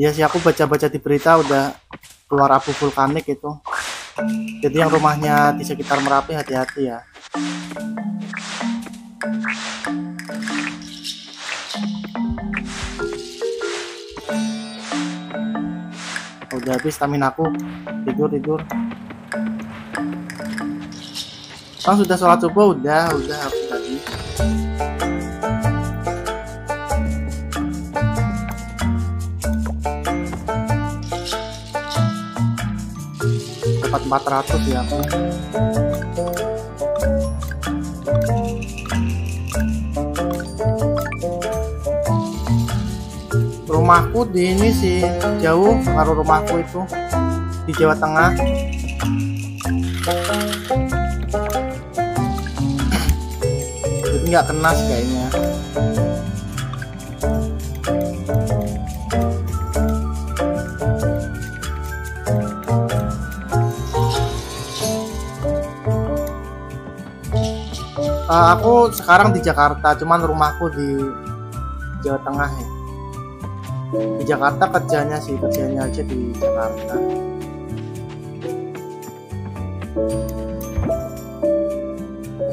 Ya sih aku baca-baca di berita udah keluar abu vulkanik itu. Jadi yang rumahnya di sekitar Merapi hati-hati ya. Udah habis stamina aku. Tidur. Bang sudah sholat subuh? Udah aku tadi. Dapat 400 ya aku. Rumahku di ini sih jauh, baru rumahku itu di Jawa Tengah. Jadi tapi nggak kena sih kayaknya. Aku sekarang di Jakarta, cuman rumahku di Jawa Tengah ya. Di Jakarta kerjanya sih, kerjanya aja di Jakarta.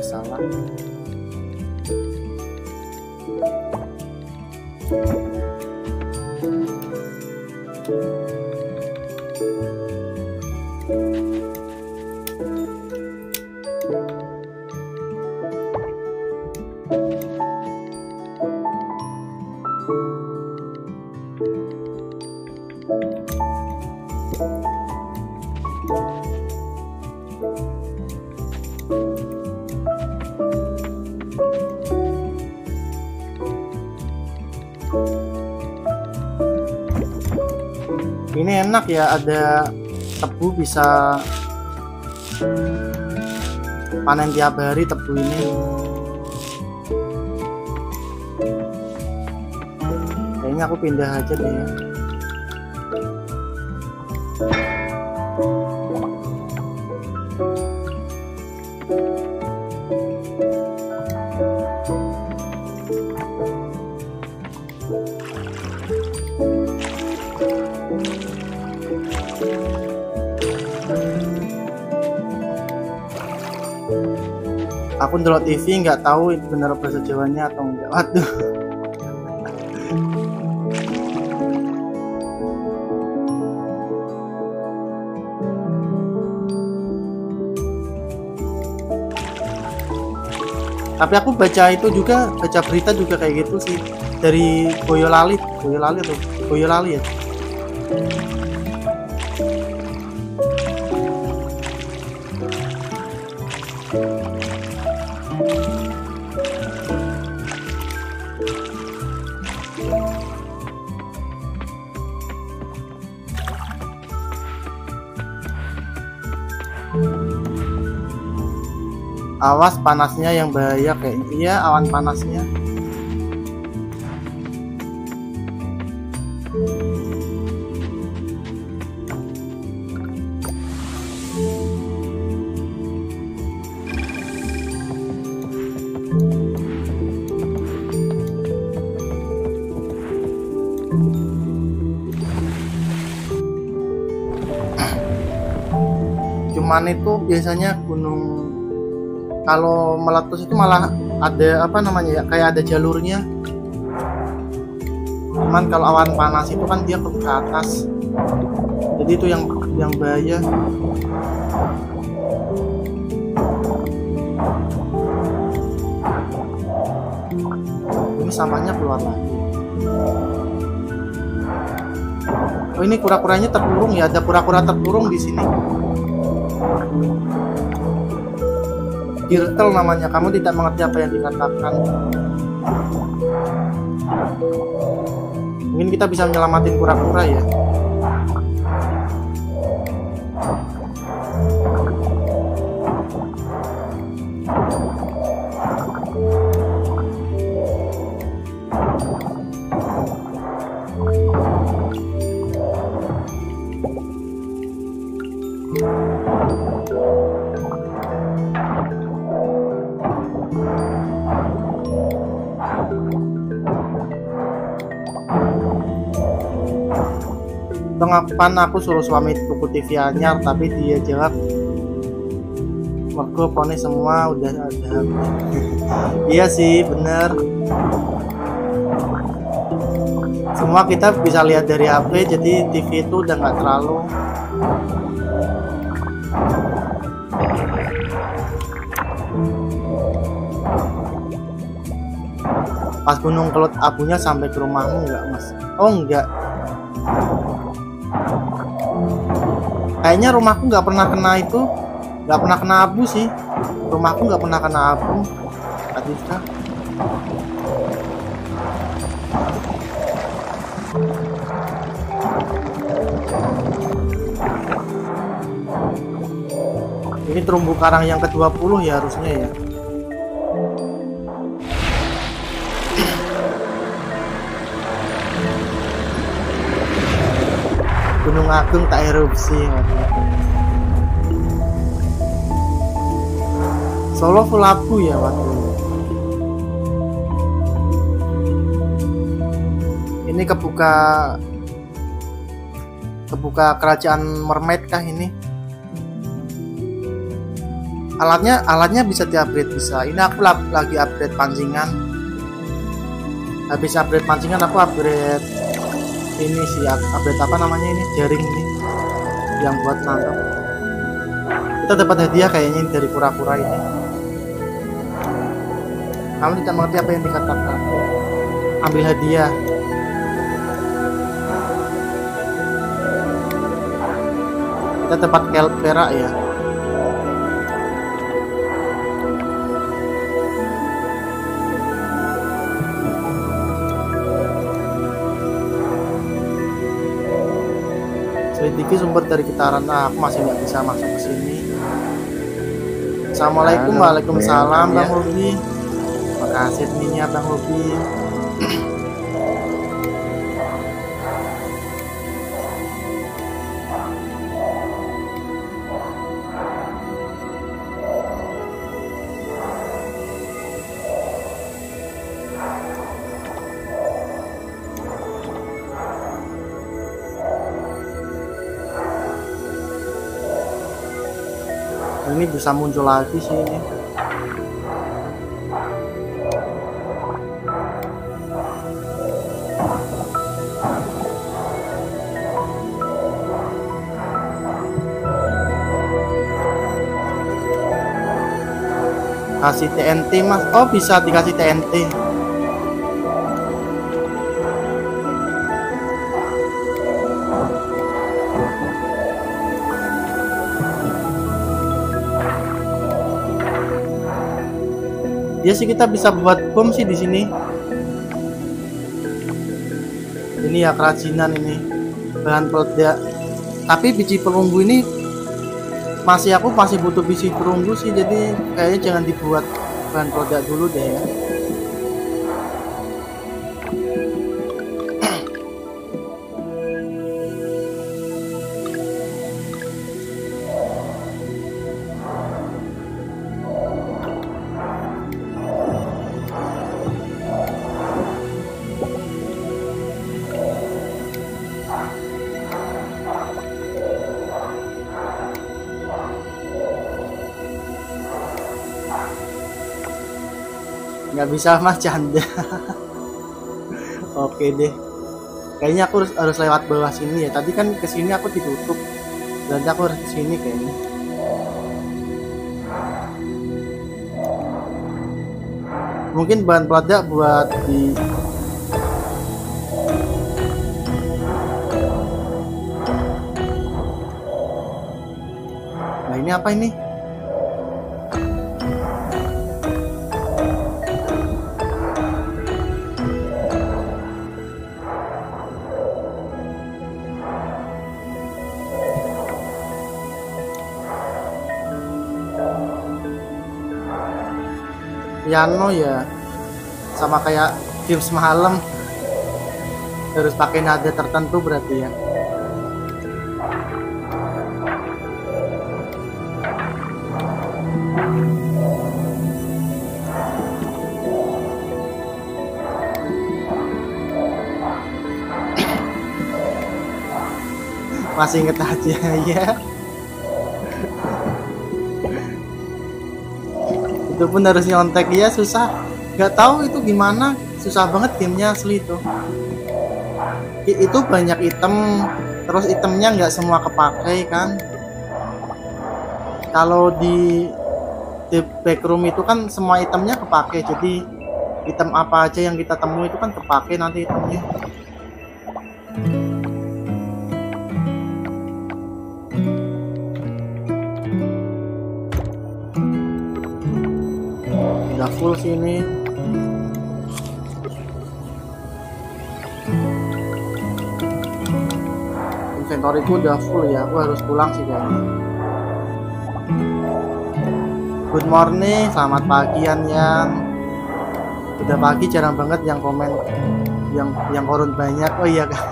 Salah. Ini enak ya, ada tebu, bisa panen tiap hari tebu ini. Kayaknya aku pindah aja deh ya. Aku nonton TV nggak tahu bener bahasa Jawanya atau enggak. Waduh. Tapi aku baca itu juga, baca berita juga kayak gitu sih, dari Boyolali, Boyolali ya. Awas panasnya yang bahaya kayak iya, awan panasnya. Cuman itu biasanya gunung kalau meletus itu malah ada apa namanya ya, kayak ada jalurnya. Cuman kalau awan panas itu kan dia ke atas, jadi itu yang bahaya. Ini samanya keluar lagi. Oh, ini kura-kuranya terkurung ya, ada kura-kura terkurung di sini. Dirtel namanya, kamu tidak mengerti apa yang dikatakan. Mungkin kita bisa menyelamatin kura-kura ya. Kapan aku suruh suami tuku TV anyar tapi dia jawab mergo poni semua udah ada. Iya sih bener, semua kita bisa lihat dari HP, jadi TV itu udah nggak terlalu. Pas Gunung Kelut abunya sampai ke rumahmu nggak mas? Oh enggak. Kayaknya rumahku nggak pernah kena itu, nggak pernah kena abu sih. Rumahku nggak pernah kena abu. Adikah? Ini terumbu karang yang ke-20 ya harusnya ya. Gunung Agung tak erupsi. Solo full abu ya waktu ini. Ini kebuka kerajaan mermaid kah ini? Alatnya bisa diupgrade, bisa. Ini aku lagi upgrade pancingan. Habis upgrade pancingan aku upgrade ini sih, upgrade apa namanya ini, jaring ini yang buat nangkap. Kita dapat hadiah kayaknya dari kura-kura ini. Kamu tidak mengerti apa yang dikatakan. Ambil hadiah. Kita tempat kelp perak ya. Selidiki sumber dari getaran. Nah, aku masih nggak bisa masuk ke sini. Assalamualaikum. Waalaikumsalam Bang Ruby. Makasih adminnya Bang Ruby. Ini bisa muncul lagi sih ini. Kasih TNT mas, oh bisa dikasih TNT. Ya sih kita bisa buat bom sih di sini. Ini ya kerajinan ini bahan peledak. Tapi biji perunggu ini aku masih butuh biji perunggu sih. Jadi kayaknya jangan dibuat bahan peledak dulu deh ya. Nggak bisa mas, canda. Oke deh, kayaknya aku harus lewat bawah sini ya. Tadi kan kesini aku ditutup, berarti aku harus kesini kayaknya. Mungkin bahan peledak buat di nah ini apa ini? Piano ya, sama kayak game semalam, harus pakai nada tertentu berarti ya. Masih inget aja ya. Itu pun harus nyontek ya, susah. Nggak tahu itu gimana, susah banget gamenya asli itu. Itu banyak item, terus itemnya nggak semua kepakai kan. Kalau di backroom itu kan semua itemnya kepakai, jadi item apa aja yang kita temui itu kan kepakai nanti itemnya. Full sini. Inventoriku udah full ya, aku harus pulang sih kayaknya. Good morning, selamat pagian yang udah pagi. Jarang banget yang komen, yang koron banyak. Oh iya kak.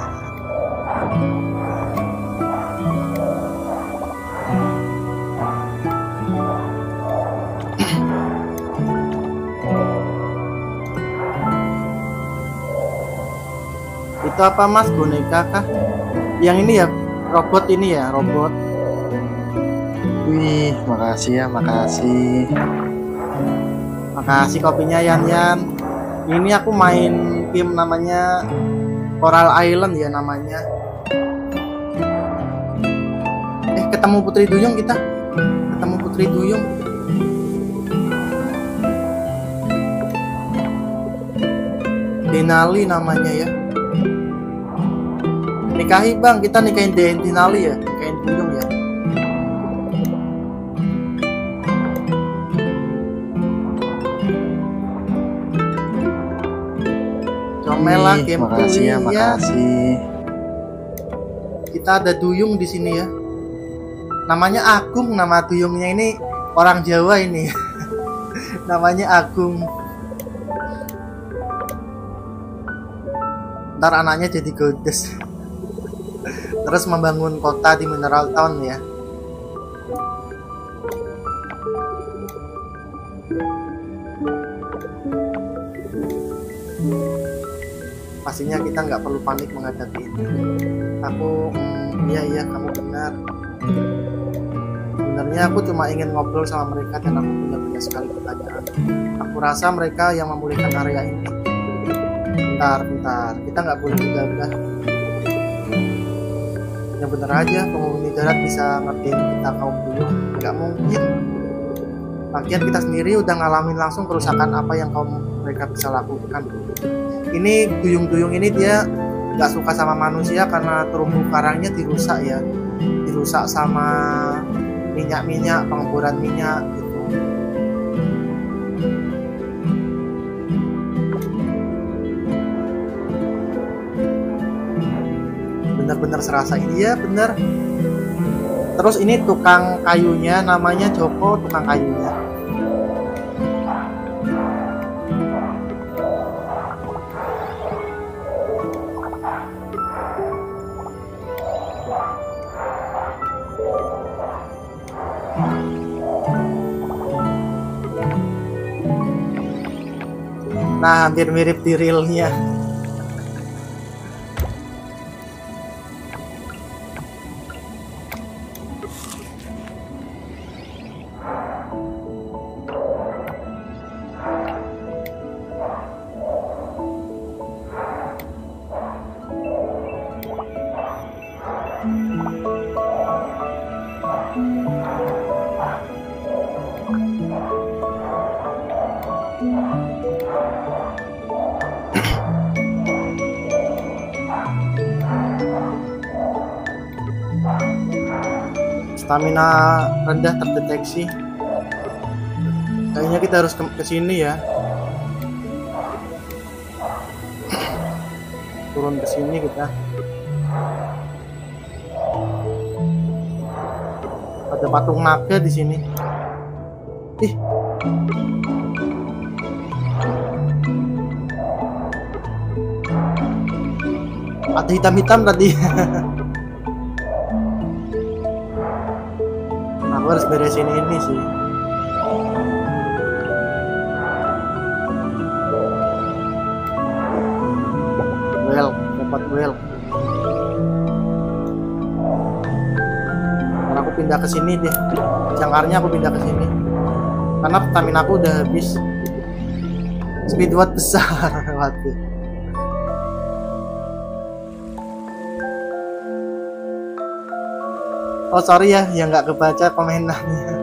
boneka apa mas? Boneka kah? Yang ini ya, robot ini ya, robot. Wih, makasih ya, makasih. Makasih kopinya Yan-Yan. Ini aku main game namanya Coral Island ya namanya. Ketemu Putri Duyung kita. Ketemu Putri Duyung. Denali namanya ya. Nikahi bang, kita nikahin Denali ya, nikahin Duyung ya. Comela game makasih ya, makasih. Kita ada Duyung di sini ya. Namanya Agung, nama duyungnya ini orang Jawa ini. Namanya Agung. Ntar anaknya jadi godes. Terus membangun kota di Mineral Town ya. Pastinya kita nggak perlu panik menghadapi ini. Aku, iya kamu benar. Sebenarnya aku cuma ingin ngobrol sama mereka dan aku punya sekali pertanyaan. Aku rasa mereka yang memulihkan area ini. Bentar, kita nggak boleh gegabah. Ya bener aja, penghuni darat bisa ngertiin kita kaum dulu, nggak mungkin. Lagian kita sendiri udah ngalamin langsung kerusakan apa yang kaum mereka bisa lakukan. Ini duyung-duyung ini dia nggak suka sama manusia karena terumbu karangnya dirusak ya. Dirusak sama minyak, pengeboran minyak gitu. Bener-bener serasa ini ya, bener. Terus ini tukang kayunya namanya Joko, tukang kayunya. Nah, hampir mirip di realnya. Stamina rendah terdeteksi. Kayaknya kita harus ke sini ya. Turun ke sini kita. Ada patung naga di sini. Ih. Ada hitam-hitam tadi. Harus beresin ini sih. Well, tempat well. Karena aku pindah ke sini deh. Jangkarnya aku pindah ke sini. Karena stamina aku udah habis. Speedwat besar. Waduh. Oh sorry ya, yang nggak kebaca komentarnya.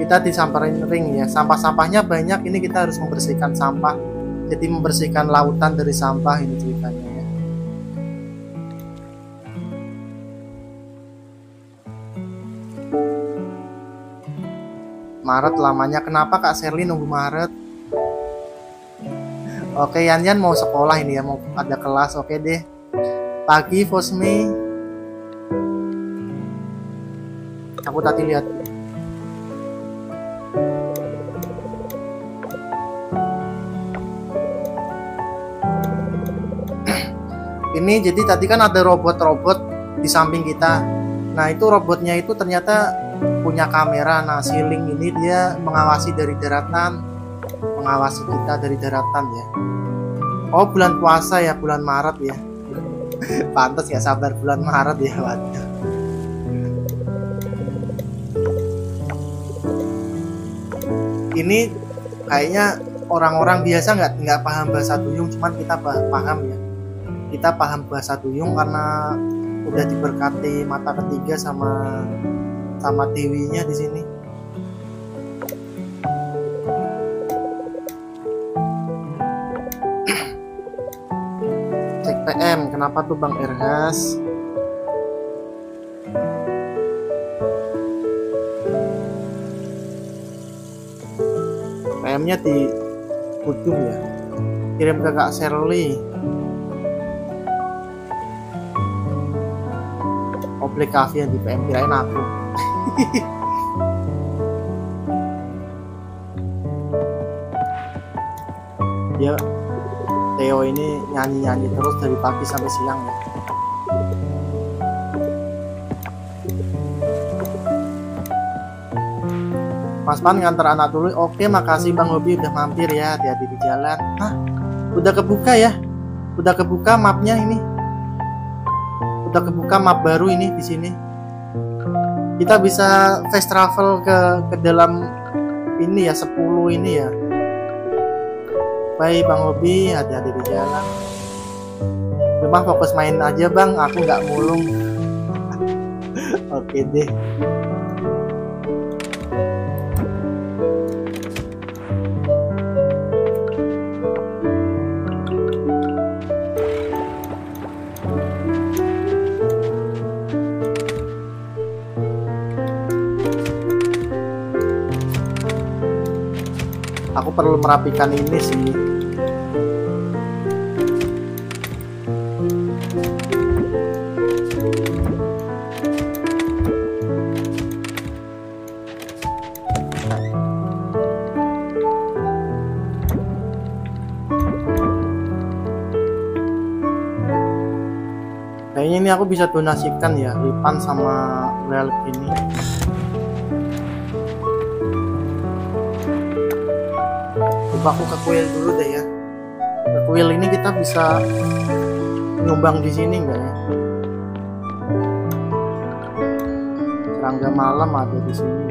Kita disamperin ring ya, sampah-sampahnya banyak. Ini kita harus membersihkan sampah. Jadi membersihkan lautan dari sampah ini ceritanya ya. Maret lamanya, kenapa Kak Sherly nunggu Maret? Oke, Yan-Yan mau sekolah ini ya, mau ada kelas, oke deh. Pagi Fosmi. Aku tadi lihat ini, jadi tadi kan ada robot-robot di samping kita. Nah itu robotnya itu ternyata punya kamera. Nah si Link ini dia mengawasi dari daratan, mengawasi kita dari daratan ya. Oh, bulan puasa ya, bulan Maret ya. Pantes gak sabar bulan Maret ya, waduh. Ini kayaknya orang-orang biasa nggak paham bahasa Duyung, cuman kita paham ya. Kita paham bahasa Duyung karena udah diberkati mata ketiga sama dewinya di sini. Cek PM, kenapa tuh Bang Erhas? PM-nya di Kudung ya. Kirim ke Kak Shirley. Oblek kafe yang di PM kirain aku. Dia Theo ini nyanyi-nyanyi terus dari pagi sampai siang ya. Mas Pan ngantar anak dulu. Oke, makasih Bang Hobi udah mampir ya. Hati-hati di jalan. Hah? Udah kebuka ya? Udah kebuka mapnya ini? Udah kebuka map baru ini di sini. Kita bisa fast travel ke dalam ini ya, 10 ini ya. Baik Bang Hobi, hati-hati di jalan. Cuma fokus main aja Bang, aku nggak mulung. Oke deh. Aku perlu merapikan ini sih. Kayaknya ini aku bisa donasikan ya, Ripan sama Rel ini. Aku ke kuil dulu deh ya. Ke kuil ini kita bisa nyumbang di sini enggak ya? Serangga malam ada di sini.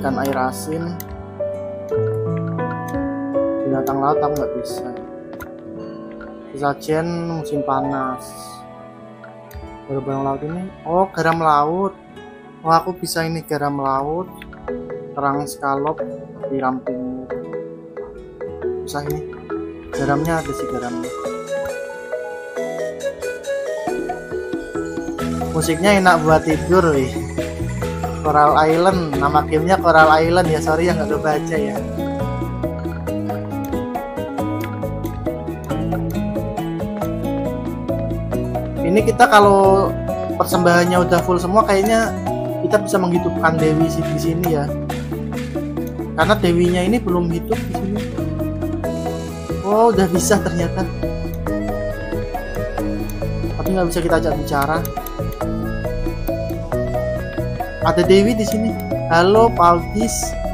Ikan air asin. Binatang laut aku nggak bisa. Sesajen musim panas. Barang laut ini, oh garam laut. Oh aku bisa ini garam laut, kerang scallop, tiram pinggir. Bisa ini, garamnya ada sih garamnya. Musiknya enak buat tidur nih. Coral Island, nama gamenya Coral Island ya, sorry yang nggak kebaca ya. Ini kita kalau persembahannya udah full semua, kayaknya kita bisa menghidupkan dewi di sini ya. Karena dewinya ini belum hidup di sini. Oh, udah bisa ternyata. Tapi nggak bisa kita ajak bicara. Ada dewi di sini. Halo, Paudis.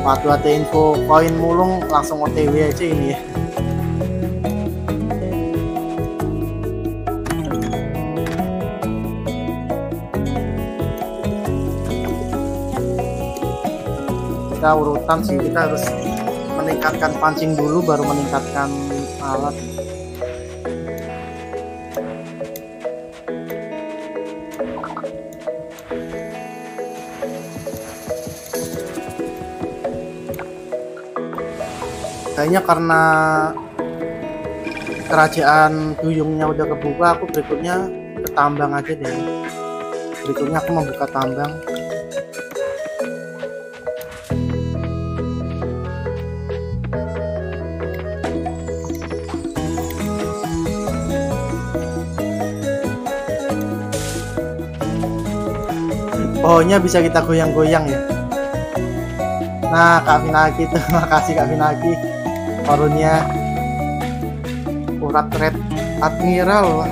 Waduh, ada info koin mulung, langsung otw aja ini ya. Kita urutan sih, kita harus meningkatkan pancing dulu baru meningkatkan alat. Kayaknya karena kerajaan Duyungnya udah kebuka, aku berikutnya ke tambang aja deh. Berikutnya aku membuka tambang. Pohonnya bisa kita goyang-goyang ya. Nah, Kak Finaki tuh, makasih Kak Finaki. Korunnya urat red admiral.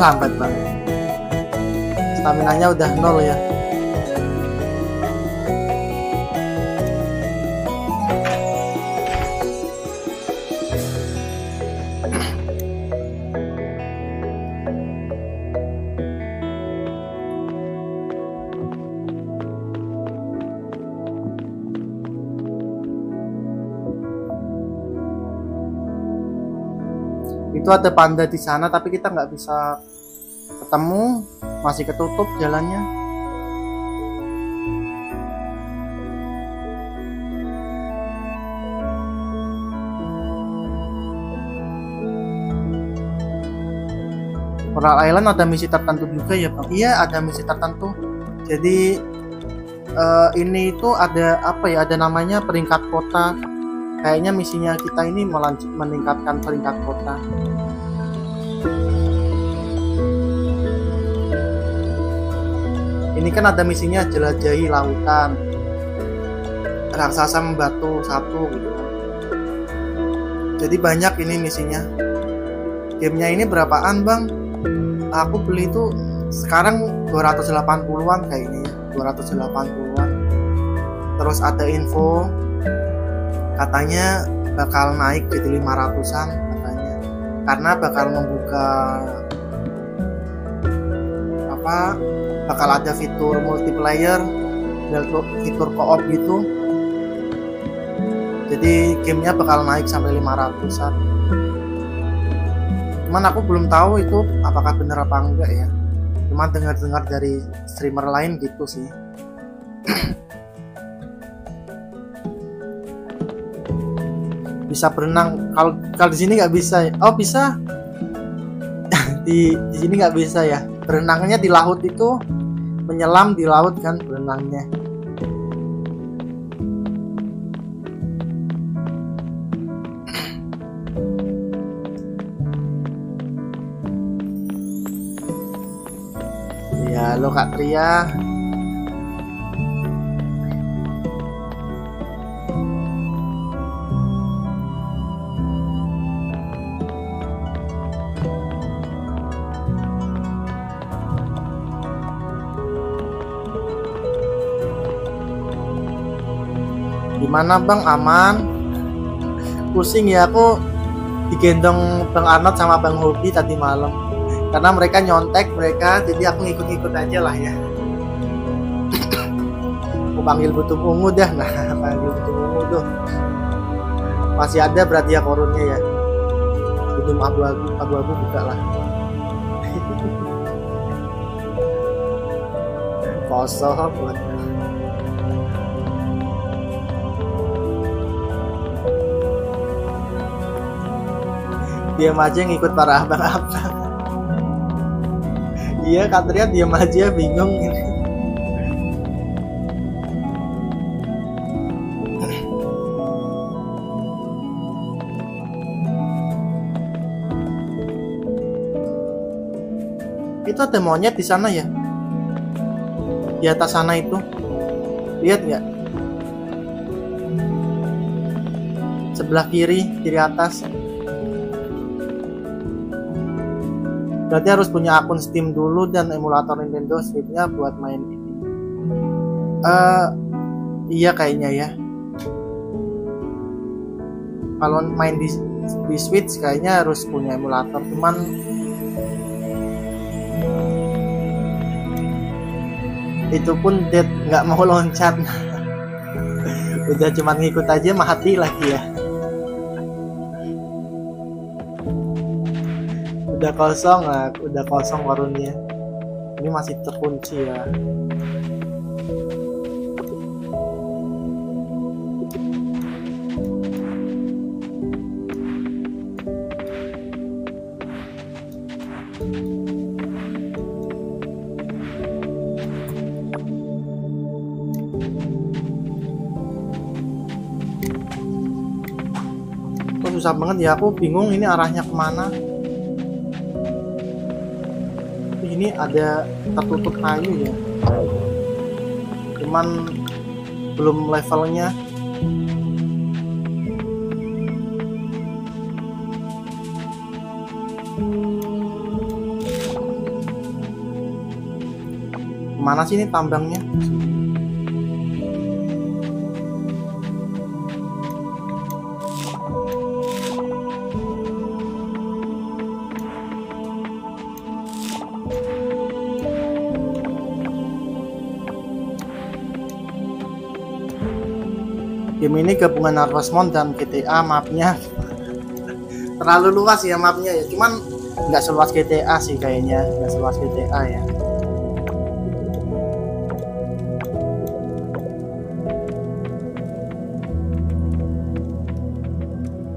Lambat banget. Staminanya udah nol ya. Itu ada panda di sana tapi kita nggak bisa ketemu, masih ketutup jalannya. Coral Island ada misi tertentu juga ya Bang? Iya, ada misi tertentu. Jadi ini itu ada apa ya, ada namanya peringkat kota. Kayaknya misinya kita ini meningkatkan peringkat kota. Ini kan ada misinya jelajahi lautan, raksasa membatu satu gitu. Jadi banyak ini misinya. Gamenya ini berapaan Bang? Aku beli itu sekarang 280-an kayaknya, 280-an. Terus ada info katanya bakal naik jadi 500-an katanya, karena bakal membuka apa, bakal ada fitur multiplayer dan fitur co-op gitu. Jadi gamenya bakal naik sampai 500-an. Cuman aku belum tahu itu apakah bener apa enggak ya, cuman dengar-dengar dari streamer lain gitu sih. Bisa berenang, kalau di sini nggak bisa. Oh bisa. di sini nggak bisa ya, berenangnya di laut itu, menyelam di laut kan berenangnya. Ya lo Kak Tria. Mana Bang, aman? Pusing ya, aku digendong Bang Arnold sama Bang Hobi tadi malam karena mereka nyontek mereka, jadi aku ngikut-ngikut aja lah ya. Aku panggil butuh ungu dah. Nah, panggil butuh ungu tuh masih ada berarti ya korunnya ya. Butuh abu-abu buka lah. Kosong buat diam aja ngikut para abang-abang. Iya Katria diam aja bingung ini. Itu ada monyet di sana ya, di atas sana itu, lihat nggak? Sebelah kiri atas. Berarti harus punya akun Steam dulu dan emulator Nintendo Switch-nya buat main ini. Iya kayaknya ya. Kalau main di Switch kayaknya harus punya emulator. Cuman itu pun dead, nggak mau loncat. Udah cuman ngikut aja mati lagi ya. Udah kosong, udah kosong warungnya. Ini masih terkunci ya. susah banget ya, aku bingung ini arahnya kemana. Ini ada tertutup kayu ya, cuman belum levelnya. Kemana sih ini tambangnya? Game ini gabungan Harvest Moon dan GTA, mapnya terlalu luas ya mapnya ya, cuman nggak seluas GTA sih kayaknya, nggak seluas GTA ya.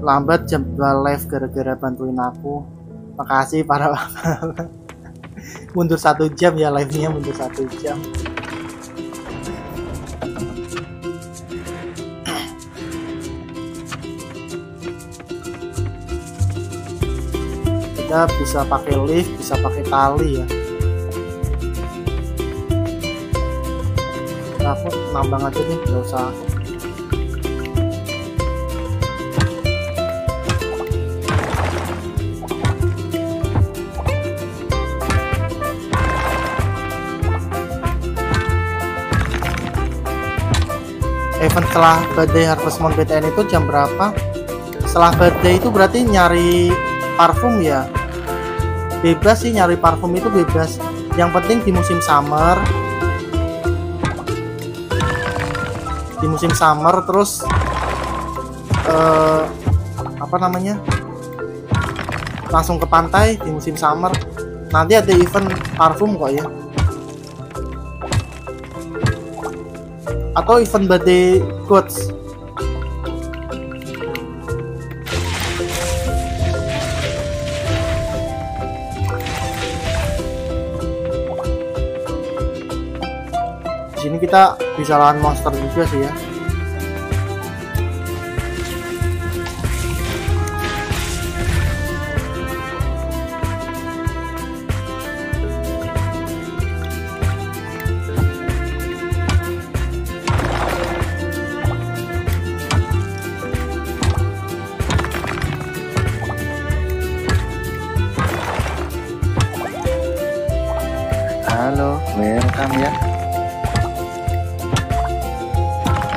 Lambat jam 2 live gara-gara bantuin aku, makasih para mundur 1 jam ya live-nya, mundur 1 jam. Kita bisa pakai lift, bisa pakai tali ya. Nah, aku nambang aja nih, nggak usah. Event setelah badai Harvest Moon BTN itu jam berapa? Setelah badai itu berarti nyari parfum ya, bebas sih, nyari parfum itu bebas, yang penting di musim summer, terus apa namanya, langsung ke pantai di musim summer. Nanti ada event parfum kok ya, atau event birthday goods. Di sini kita bisa lawan monster juga sih ya.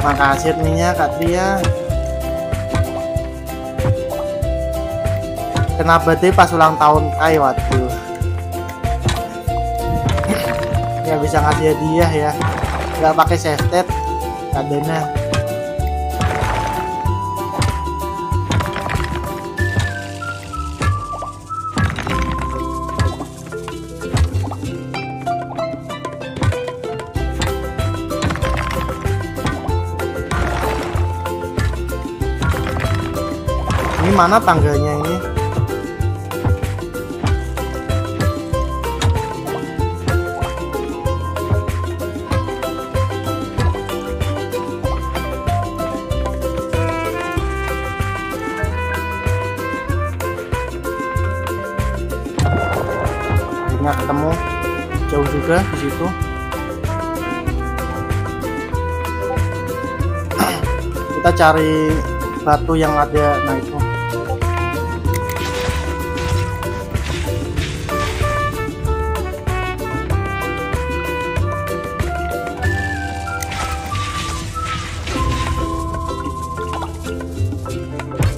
Makasih adminnya Kak Tria. Kenapa deh pas ulang tahun Kai waktu? Ya bisa ngasih hadiah ya. Gak pakai safety kadena. Mana tangganya ini? Akhirnya ketemu, jauh juga di situ. Kita cari batu yang ada, nah itu.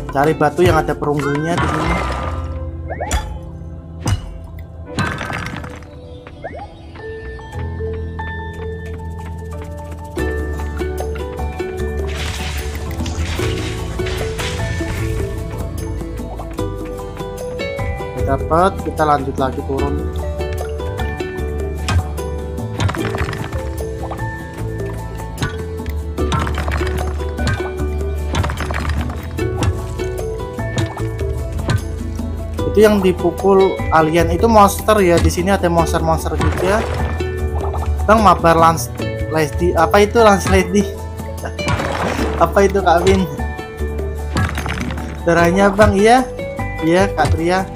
Cari batu yang ada perunggunya di sini. Dapat, kita lanjut lagi turun. Yang dipukul alien itu monster ya. Di sini ada monster-monster juga. Bang mabar Lance Lady, apa itu Lance Lady? Apa itu Kak Win? Darahnya Bang, iya. Iya Kak Tria,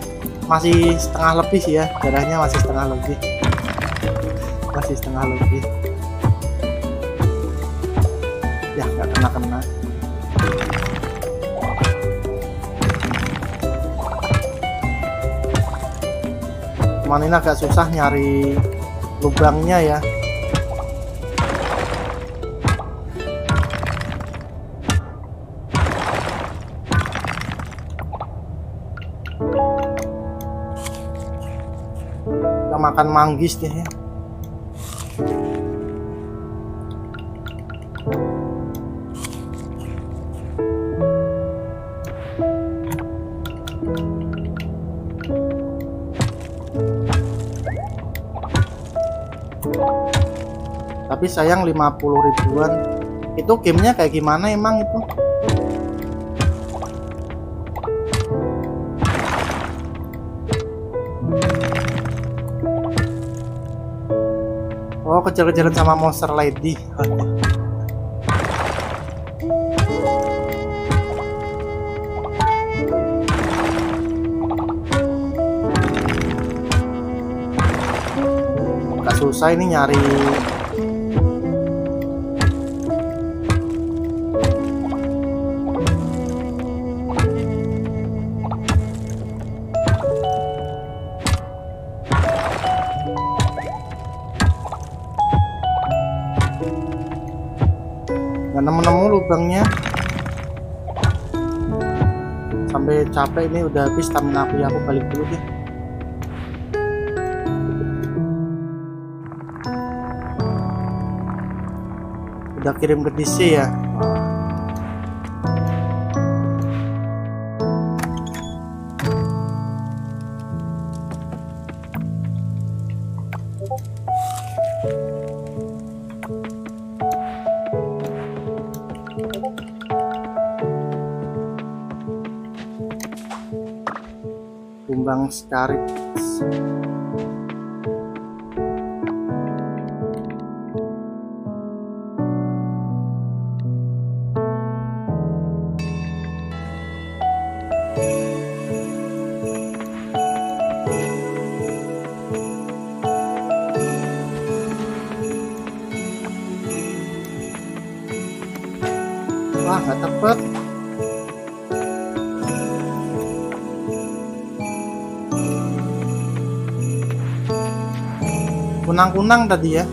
masih setengah lebih sih ya. Darahnya masih setengah lebih. Masih setengah lebih. Ya nggak kena-kena. Cuman ini agak susah nyari lubangnya ya. Kita makan manggis deh ya. Tapi sayang 50 ribuan. Itu gamenya kayak gimana emang itu? Oh, kejar-kejaran sama monster lady. Gak susah ini nyari. Sampai capek ini, udah habis stamina aku ya, aku balik dulu deh. Udah kirim ke DC ya. Cari wah nggak tepat. Kunang-kunang tadi ya.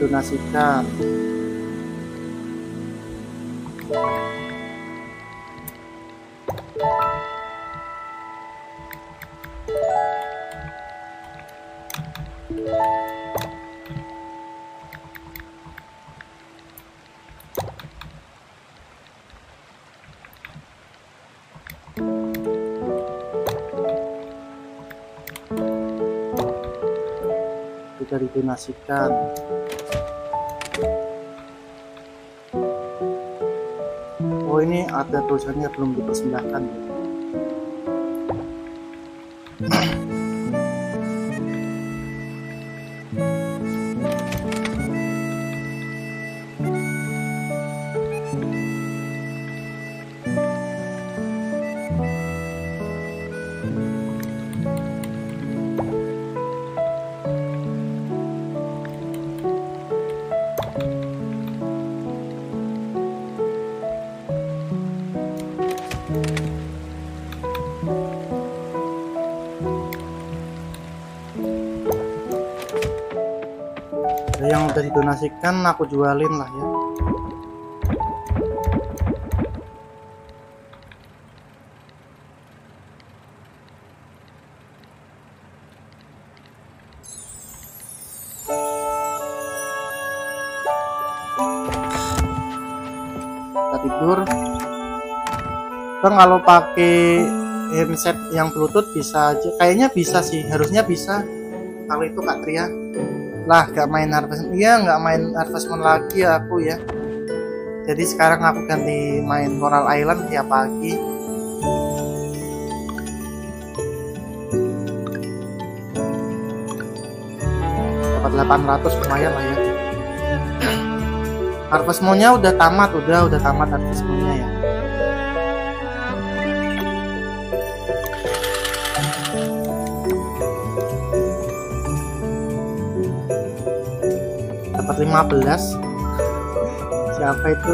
Donasikan. Kita didonasikan. Ini ada tulisannya belum dipersembahkan. yang udah didonasikan aku jualin lah ya. Kita tidur. Bang, kalau pakai headset yang Bluetooth bisa aja. Kayaknya bisa sih, harusnya bisa. Kalau itu Kak Tria. Lah, gak main Harvest Moon. Iya, gak main Harvest Moon lagi ya, aku ya. Jadi sekarang aku ganti main Coral Island tiap pagi. Dapat 800, lumayan lah ya. Harvest Moon-nya udah tamat, udah tamat Harvest Moon-nya ya. Dapat 15. Siapa itu?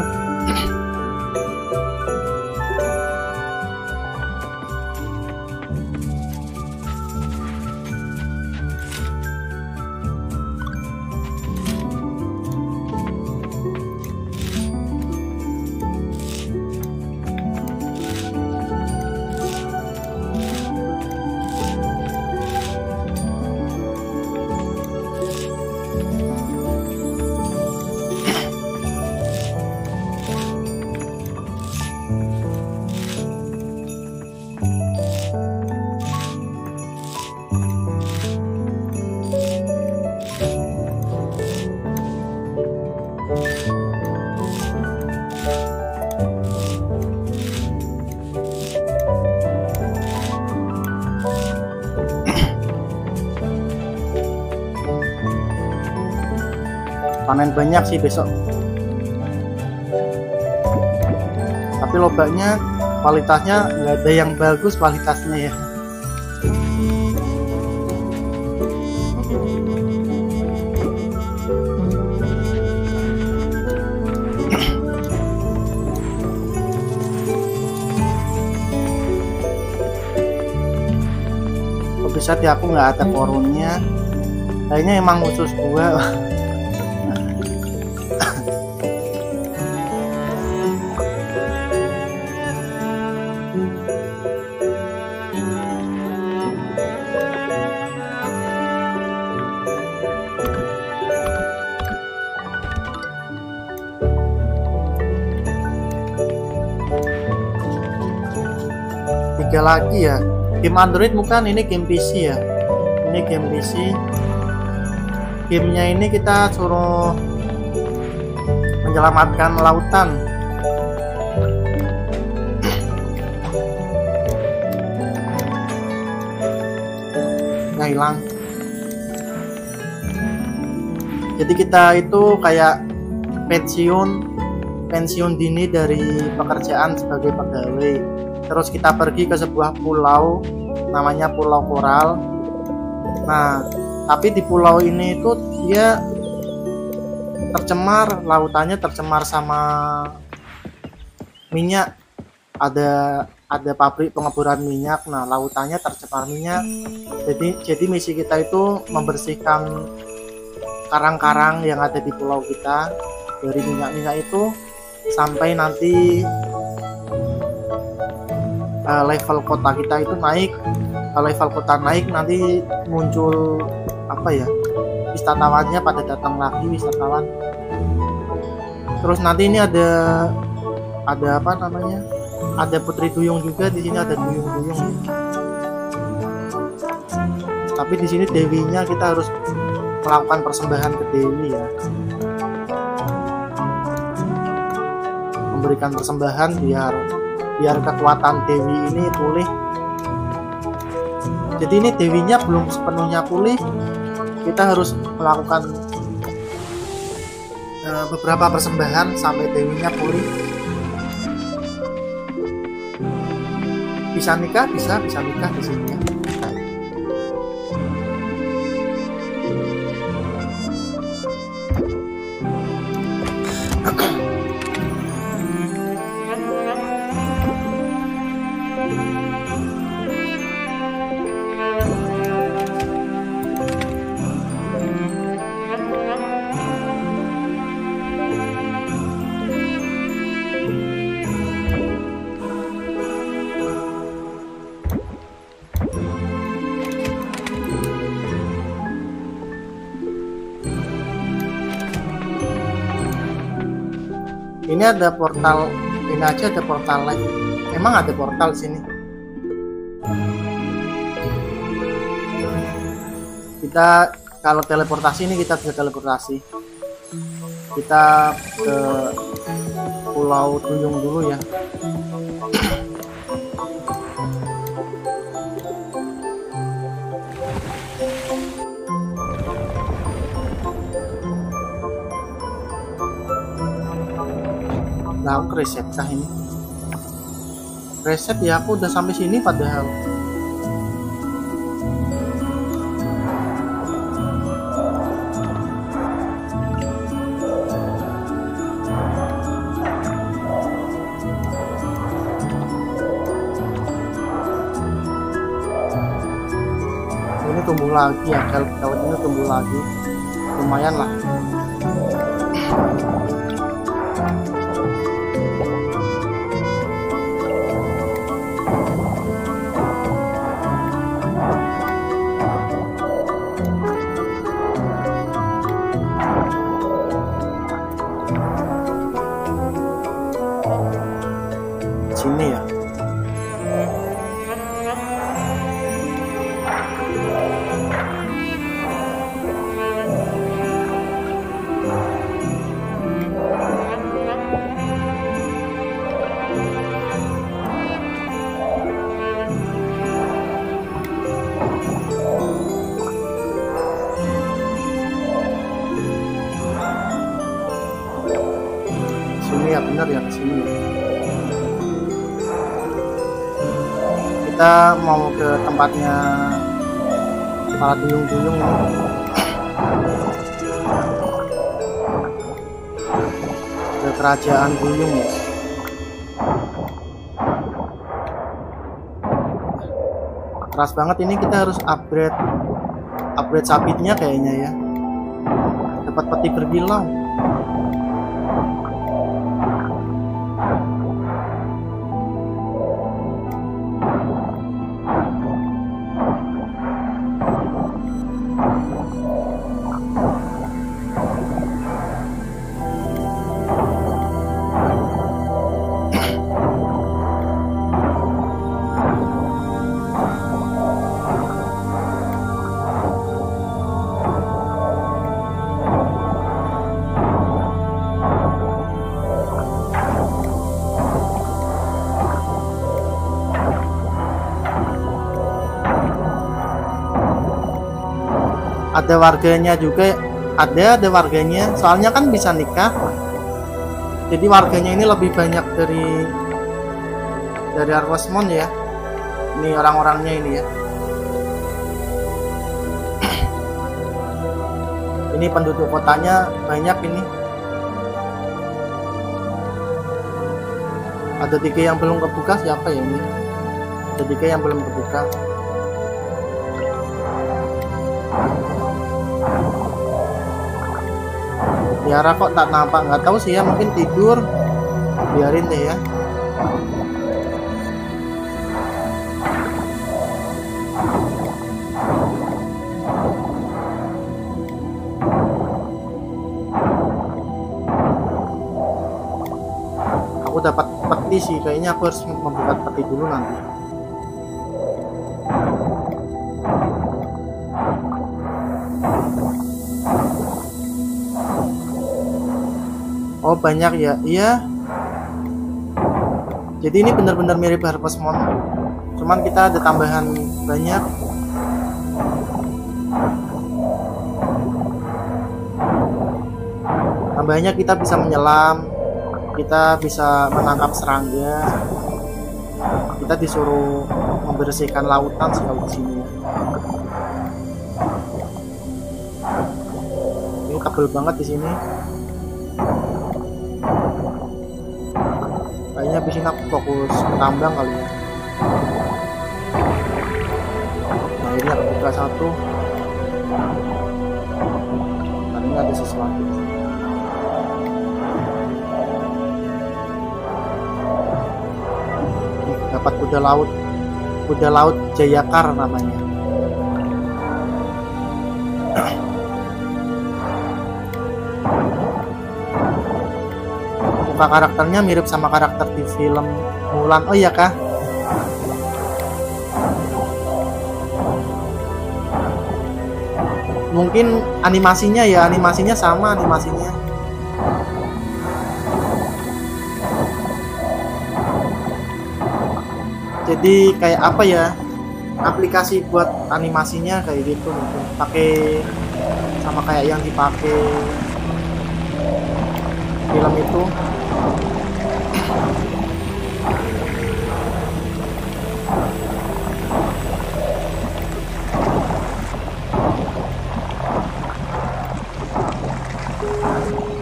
Panen banyak sih besok, tapi lobaknya kualitasnya nggak ada yang bagus kualitasnya ya. Bisa ya, aku nggak ada korunnya, kayaknya emang khusus gua. Lagi ya, game Android bukan, ini game PC ya, ini game PC. Gamenya ini kita suruh menyelamatkan lautan. Nggak hilang. Jadi kita itu kayak pensiun dini dari pekerjaan sebagai pegawai. Terus kita pergi ke sebuah pulau, namanya Pulau Coral. Nah, tapi di pulau ini itu dia tercemar, lautannya tercemar sama minyak. Ada pabrik pengeburan minyak. Nah, lautannya tercemar minyak. Jadi misi kita itu membersihkan karang-karang yang ada di pulau kita dari minyak-minyak itu sampai nanti level kota kita itu naik, level kota naik, nanti muncul apa ya, wisatawannya pada datang lagi wisatawan. Terus nanti ini ada apa namanya, ada putri duyung juga di sini, ada duyung-duyung. Tapi di sini dewinya kita harus melakukan persembahan ke dewi ya, memberikan persembahan biar kekuatan dewi ini pulih. Jadi ini dewinya belum sepenuhnya pulih, kita harus melakukan beberapa persembahan sampai dewinya pulih. Bisa nikah, bisa nikah di sini ya. Ini ada portal, ini aja ada portal live. Emang ada portal sini. Kita kalau teleportasi ini kita bisa teleportasi. Kita ke Pulau Duyung dulu ya. Nah, aku reset kah ini? Reset ya, aku udah sampai sini padahal. Ini tumbuh lagi ya, kalau ini tumbuh lagi. Lumayan lah. Kita mau ke tempatnya para duyung-duyung. Ke kerajaan duyung ya. Keras banget ini, kita harus upgrade sabitnya kayaknya ya. Dapat peti berbilang. Ada warganya juga, ada warganya, soalnya kan bisa nikah, jadi warganya ini lebih banyak dari Harvest Moon ya. Ini orang-orangnya ini ya, ini penduduk kotanya banyak. Ini ada 3 yang belum kebuka, siapa ya ini, ada 3 yang belum kebuka. Tiara kok tak nampak, nggak tahu sih ya, mungkin tidur, biarin deh ya. Aku dapat peti sih, kayaknya aku harus membuka peti dulu nanti. Oh banyak ya, iya. Jadi ini benar-benar mirip Harvest Moon, cuman kita ada tambahan banyak. Tambahnya kita bisa menyelam, kita bisa menangkap serangga, kita disuruh membersihkan lautan sejauh sini. Ini kabel banget di sini. Kayaknya habis ini aku fokus tambang kali ya. Nah ini aku buka satu. Tadi ada sesuatu. Dapat kuda laut Jayakar namanya. muka karakternya mirip sama karakter di film Mulan. Oh iya kah? Mungkin animasinya ya, animasinya sama animasinya. Jadi kayak apa ya? Aplikasi buat animasinya kayak gitu mungkin. Pakai sama kayak yang dipakai film itu.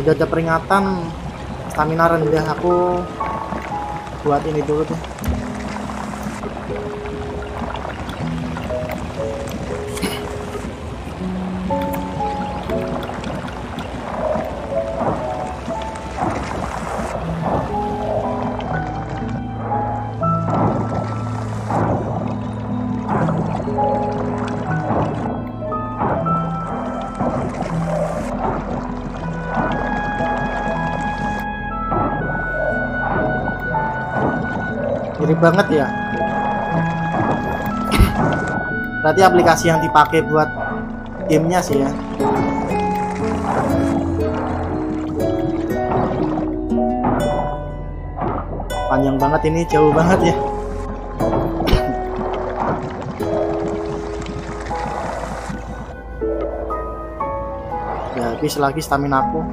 Udah ada peringatan stamina rendah, aku buat ini dulu deh. Banget ya, berarti aplikasi yang dipakai buat gamenya sih ya. Panjang banget ini, jauh banget ya. Ya habis lagi stamina aku.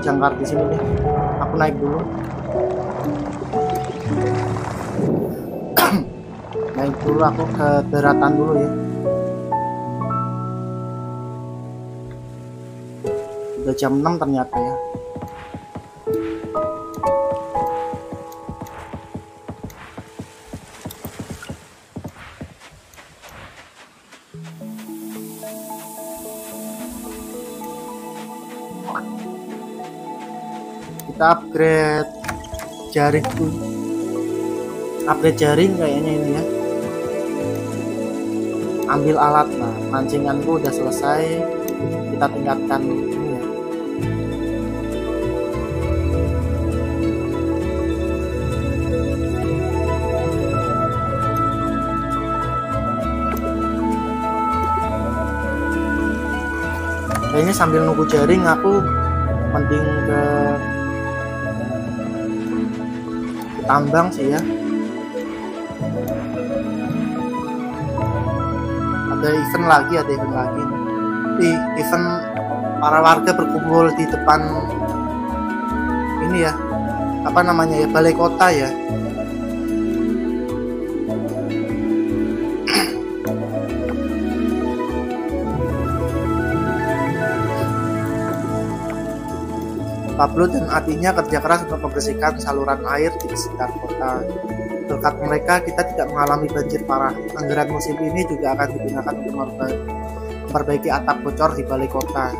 Jangkar di sini deh, aku naik dulu. Naik dulu, aku ke daratan dulu ya. Udah jam 6 ternyata ya. Upgrade jaring, upgrade jaring kayaknya ini ya. Ambil alat. Nah, pancinganku udah selesai, kita tingkatkan ini ya. Kayaknya sambil nunggu jaring aku mending ke tambang sih ya. Ada event lagi di event para warga berkumpul di depan ini ya, apa namanya ya, balai kota ya. Pablo dan artinya kerja keras untuk membersihkan saluran air di sekitar kota. Berkat mereka, kita tidak mengalami banjir parah. Anggaran musim ini juga akan digunakan untuk memperbaiki atap bocor di balai kota.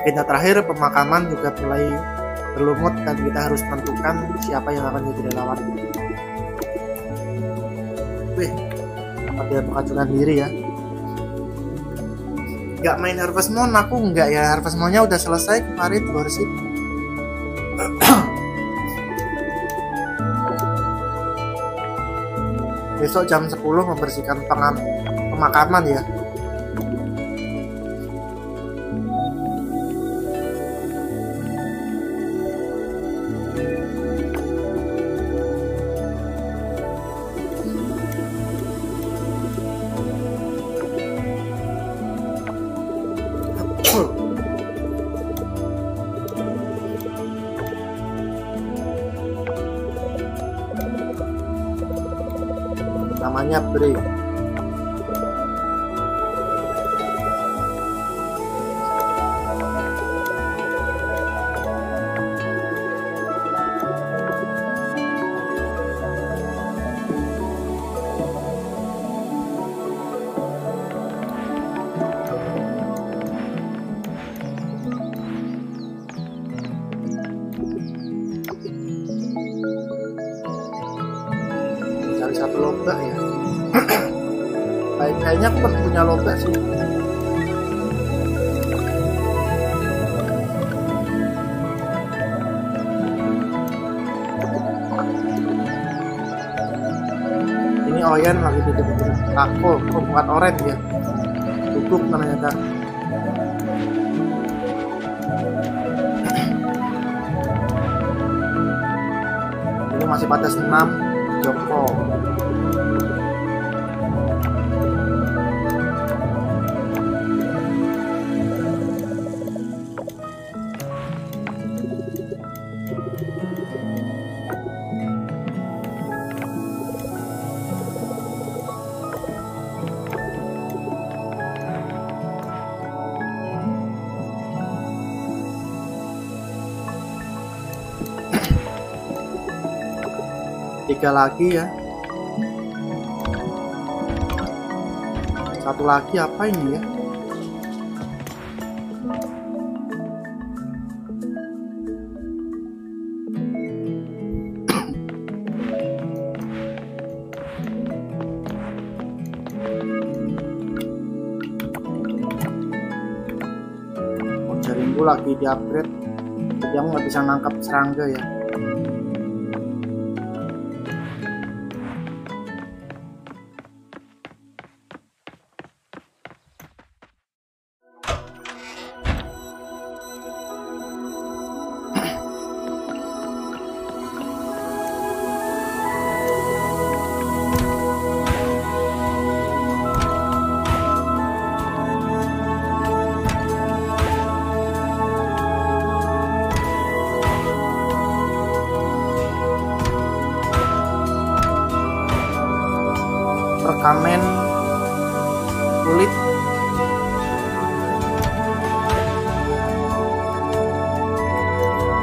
Agenda terakhir, pemakaman juga mulai berlumut dan kita harus tentukan siapa yang akan jadi relawan. Wih, ada pengajuan diri ya. Nggak main Harvest Moon, aku nggak ya. Harvest Moon-nya udah selesai kemarin, baru sih. Besok jam 10 membersihkan pemakaman ya. Namanya Bre. lomba ya. Kayaknya aku masih punya lomba sih. Ini Oyen lagi tidur-tidur. Aku bukan orange ya. Tutup ternyata. Ini masih batas 6 Joko. Tiga lagi ya, satu lagi apa ini ya? Jaringku lagi di upgrade, jadi aku nggak bisa nangkap serangga ya. Kamen kulit dapat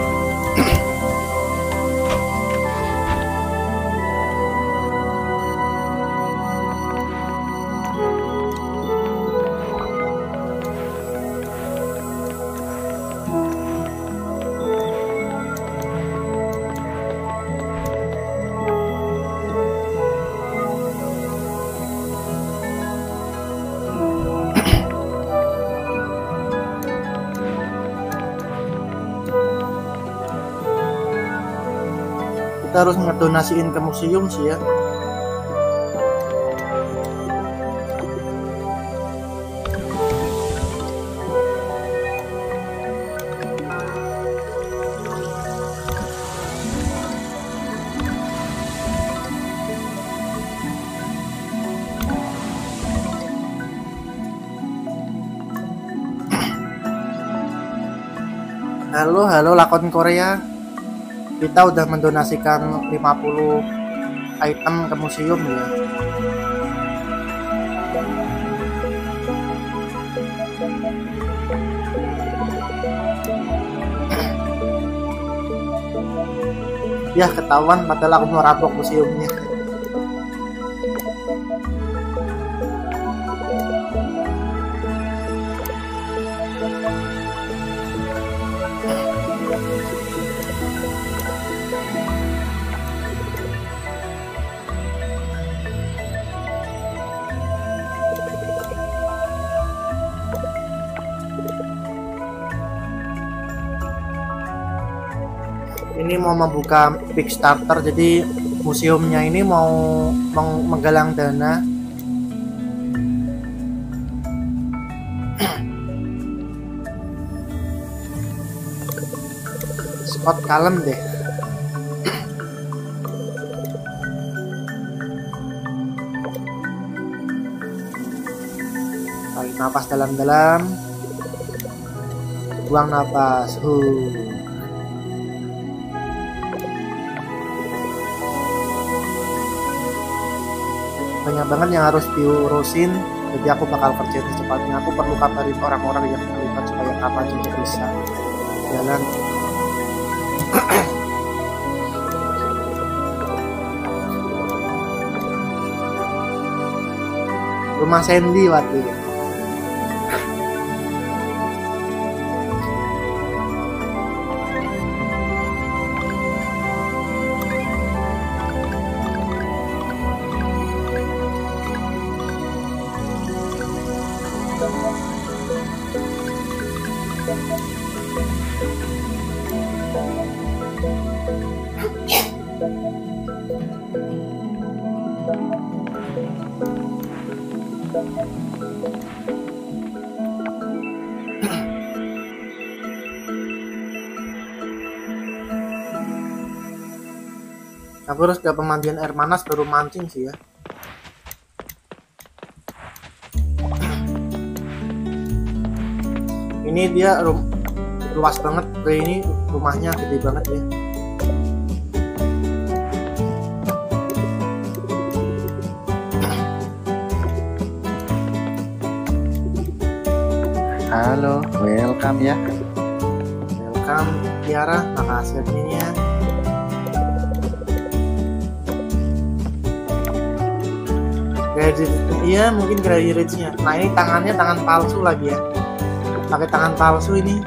Kita harus ngedonasiin ke museum sih ya. Halo, halo lakon Korea. Kita udah mendonasikan 50 item ke museum ya. Ya ketahuan padahal aku mau rampok museumnya. Ini mau membuka Kickstarter, jadi museumnya ini mau menggalang dana. Spot kalem deh. Tarik nafas dalam-dalam, buang nafas. Banyak banget yang harus diurusin, jadi aku bakal kerjain secepatnya. Aku perlu kabarin orang-orang yang terlibat supaya kapan juga bisa jalan. Rumah Sandy waktu itu. Aku harus dapat pemandian air panas baru mancing sih ya. Ini dia luas banget, ini rumahnya gede banget ya. Halo, welcome ya. Welcome Tiara, makasih adminnya. Iya, mungkin graduate-nya. Nah, ini tangannya tangan palsu lagi ya. Pakai tangan palsu ini.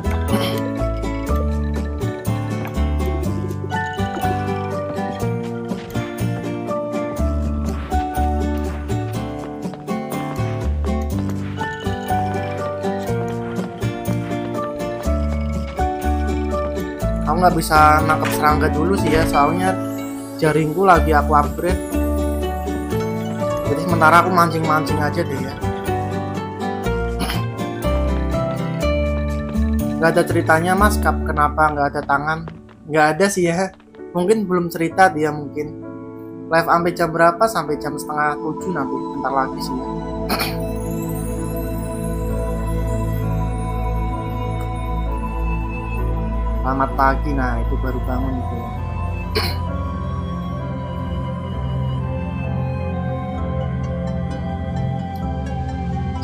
Nggak bisa nangkep serangga dulu sih ya, soalnya jaringku lagi aku upgrade, jadi sementara aku mancing-mancing aja deh ya. Nggak ada ceritanya mas Kap, kenapa nggak ada tangan? Nggak ada sih ya, mungkin belum cerita dia, mungkin live sampai jam berapa, sampai jam 6:30 nanti bentar lagi sih ya. Selamat pagi, nah itu baru bangun itu.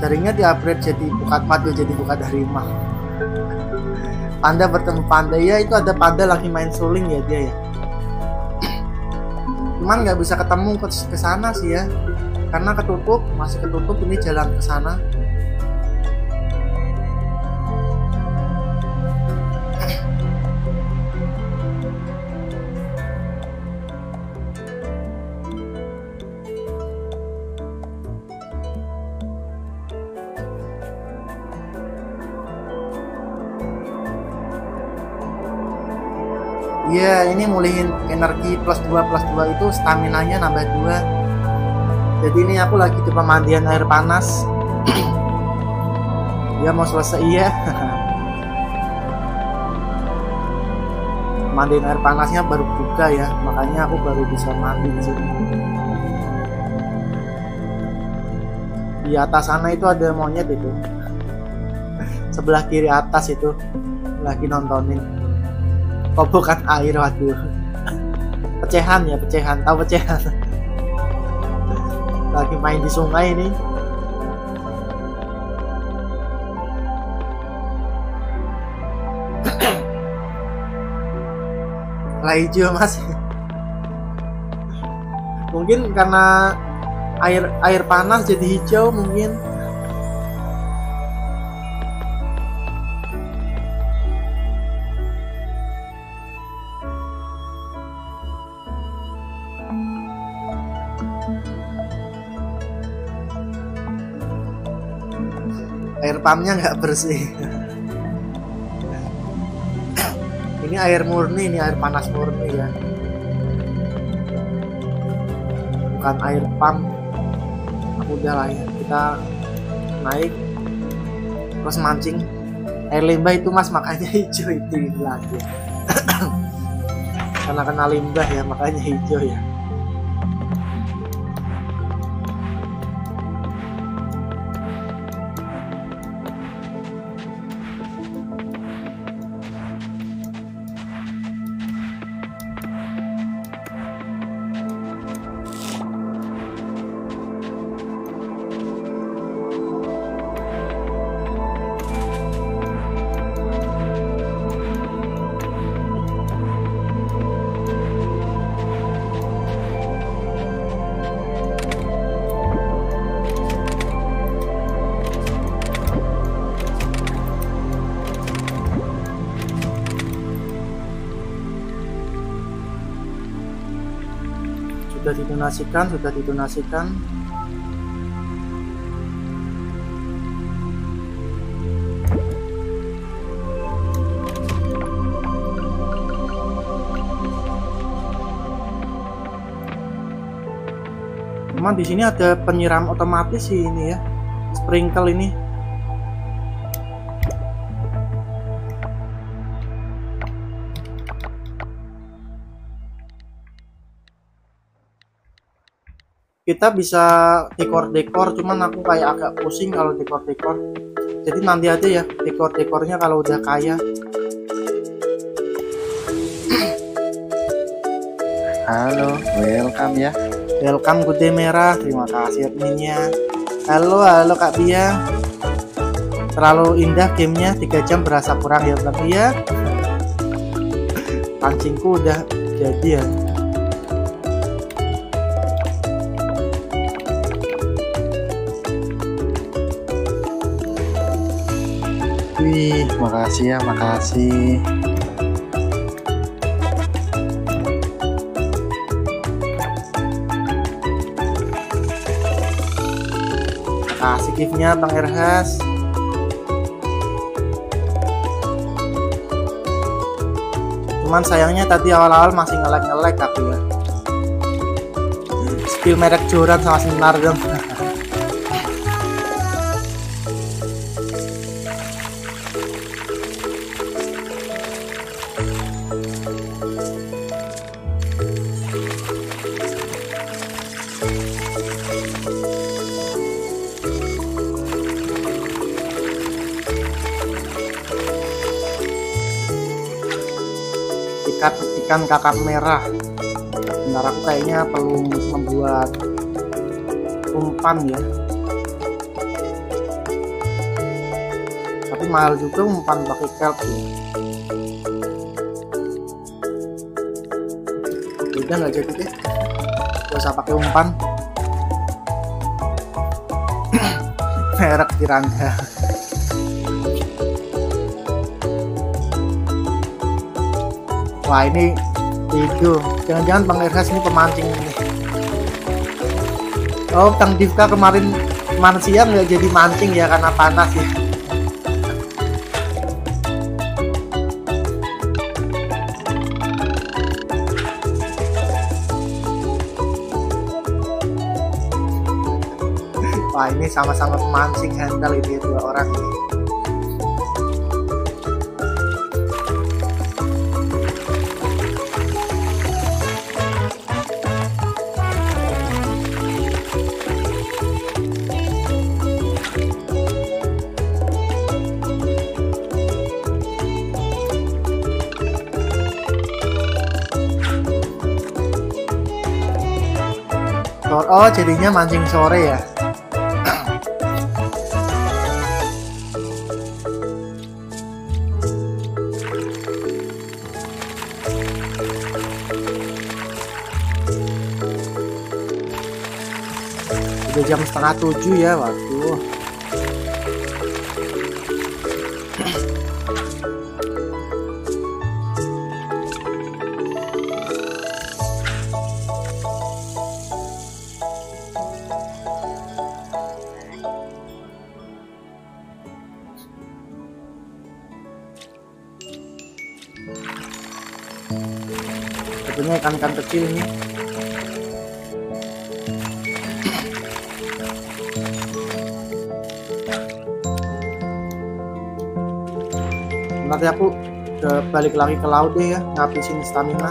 Jaringnya di-upgrade jadi bukan madu, jadi bukan harimau. Panda bertemu panda, ya itu ada panda lagi main suling ya dia ya. Cuman nggak bisa ketemu ke sana sih ya, karena ketutup, masih ketutup ini jalan ke sana. Iya, ini mulihin energi +2 +2 itu staminanya nambah 2. Jadi ini aku lagi di pemandian air panas. Ya mau selesai ya. Pemandian air panasnya baru buka ya, makanya aku baru bisa mandi di sini. Di atas sana itu ada monyet itu. Sebelah kiri atas itu lagi nontonin. Oh bukan air, waduh. Pecahan ya, pecahan, tahu pecahan. Lagi main di sungai ini. Lah hijau mas. Mungkin karena air panas jadi hijau mungkin. Pumpnya nggak bersih. Ini air murni, ini air panas murni ya, bukan air pump. Udah lah ya, kita naik terus mancing air limbah itu mas, makanya hijau itu lagi ya. Karena kena limbah ya, makanya hijau ya. Sudah didonasikan. Cuman di sini ada penyiram otomatis sih ini ya, sprinkle ini. kita bisa dekor-dekor, cuman aku kayak agak pusing kalau dekor-dekor. Jadi nanti aja ya dekor-dekornya kalau udah kaya. Halo, welcome ya. Welcome Kude Merah, terima kasih adminnya. Halo, halo Kak Bia. Terlalu indah gamenya, 3 jam berasa kurang ya Kak Bia. Pancingku udah jadi ya. Wih, makasih ya, makasih. Kasih gift-nya Bang Erhas. Cuman sayangnya tadi awal-awal masih ngelag tapi ya. Skill merek joran sama seminar dong. Ikan kakap merah. Bentar, aku kayaknya perlu membuat umpan ya. Tapi mahal juga umpan pakai kelp ya. Udah nggak jadi deh. Gak usah pakai umpan. Merek Tirangga. Wah ini itu jangan-jangan Bang Erhas ini pemancing ini. Oh Kang Divka kemarin siang nggak jadi mancing ya karena panas ya. Wah ini sama-sama pemancing handal ini dua orang ini. Oh jadinya mancing sore ya. Udah jam 6:30 ya waktu. Ikan kecil ini. Nanti aku balik lagi ke laut deh ya, ngabisin stamina.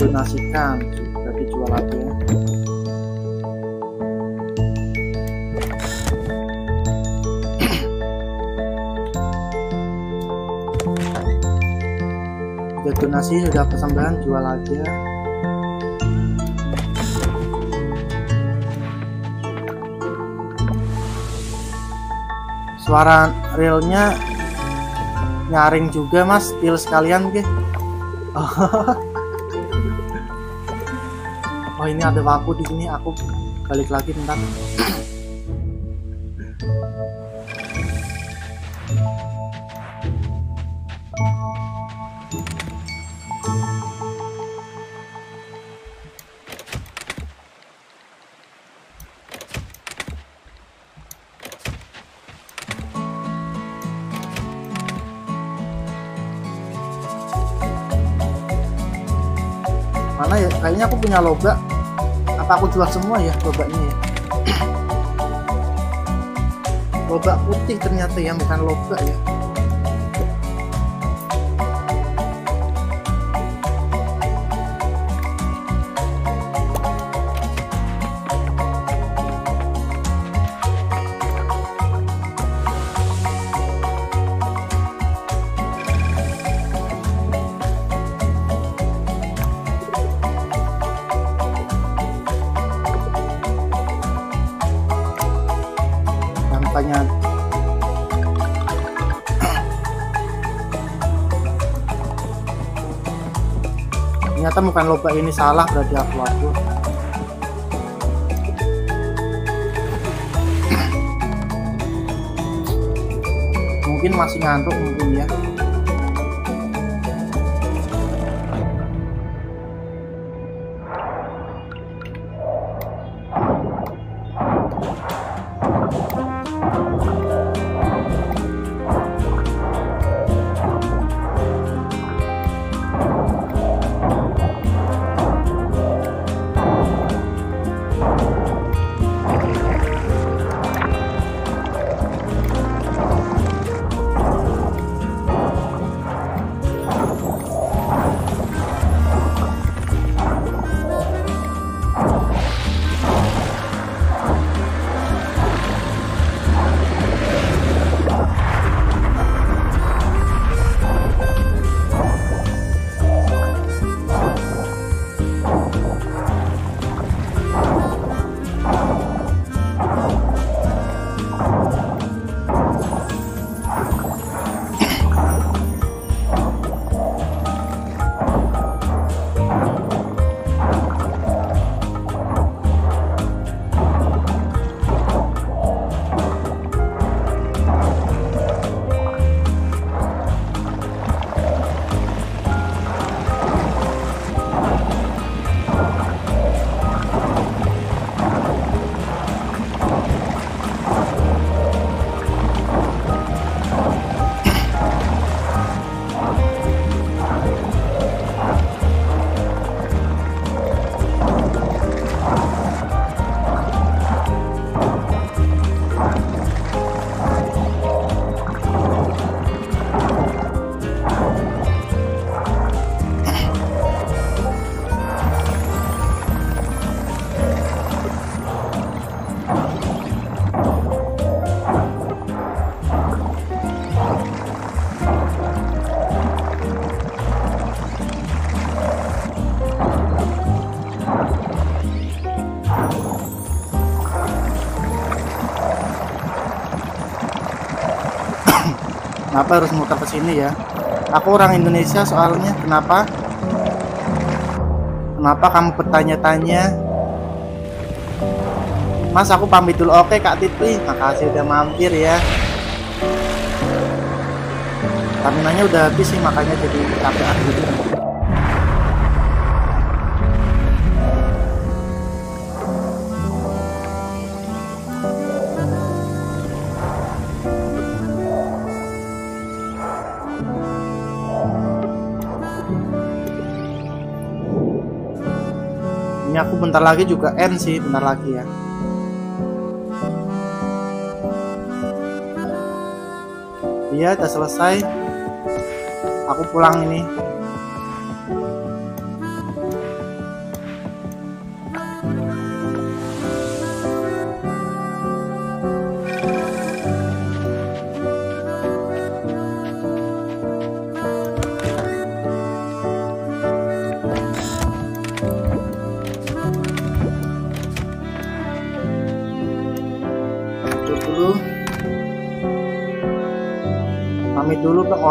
Donasikan, sudah dijual lagi ya. Sudah donasi, sudah persembahan, jual aja. Suara realnya nyaring juga mas, deal sekalian ke. Oh ini ada waku di sini, aku balik lagi bentar. Mana ya? Kayaknya aku punya logak. Apa aku jual semua ya bobaknya ya? Lobak putih ternyata ya, bukan lobak ya. Ternyata bukan lobak, ini salah berarti aku aduh. Mungkin masih ngantuk mungkin ya. Kenapa harus muter ke sini ya? Aku orang Indonesia soalnya. Kenapa kamu bertanya-tanya? Mas, aku pamit dulu. Oke, Kak Titi, makasih udah mampir ya. Taminanya udah habis sih, makanya jadi capek gitu. Aku bentar lagi juga end sih, bentar lagi ya. Iya, udah selesai. Aku pulang ini.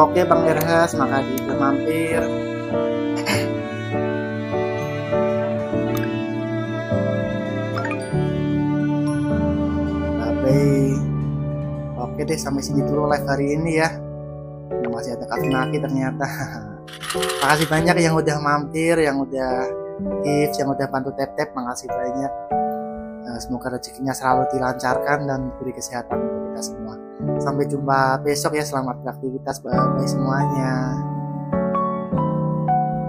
Oke Bang Irhas, makasih udah mampir. Oke deh, sampai sini dulu live hari ini ya. Masih ada Katunaki ternyata. Makasih banyak yang udah mampir, yang udah tips, yang udah bantu tap-tap, makasih banyak. Semoga rezekinya selalu dilancarkan dan diberi kesehatan untuk kita semua. Sampai jumpa besok ya, selamat beraktivitas, bye-bye semuanya.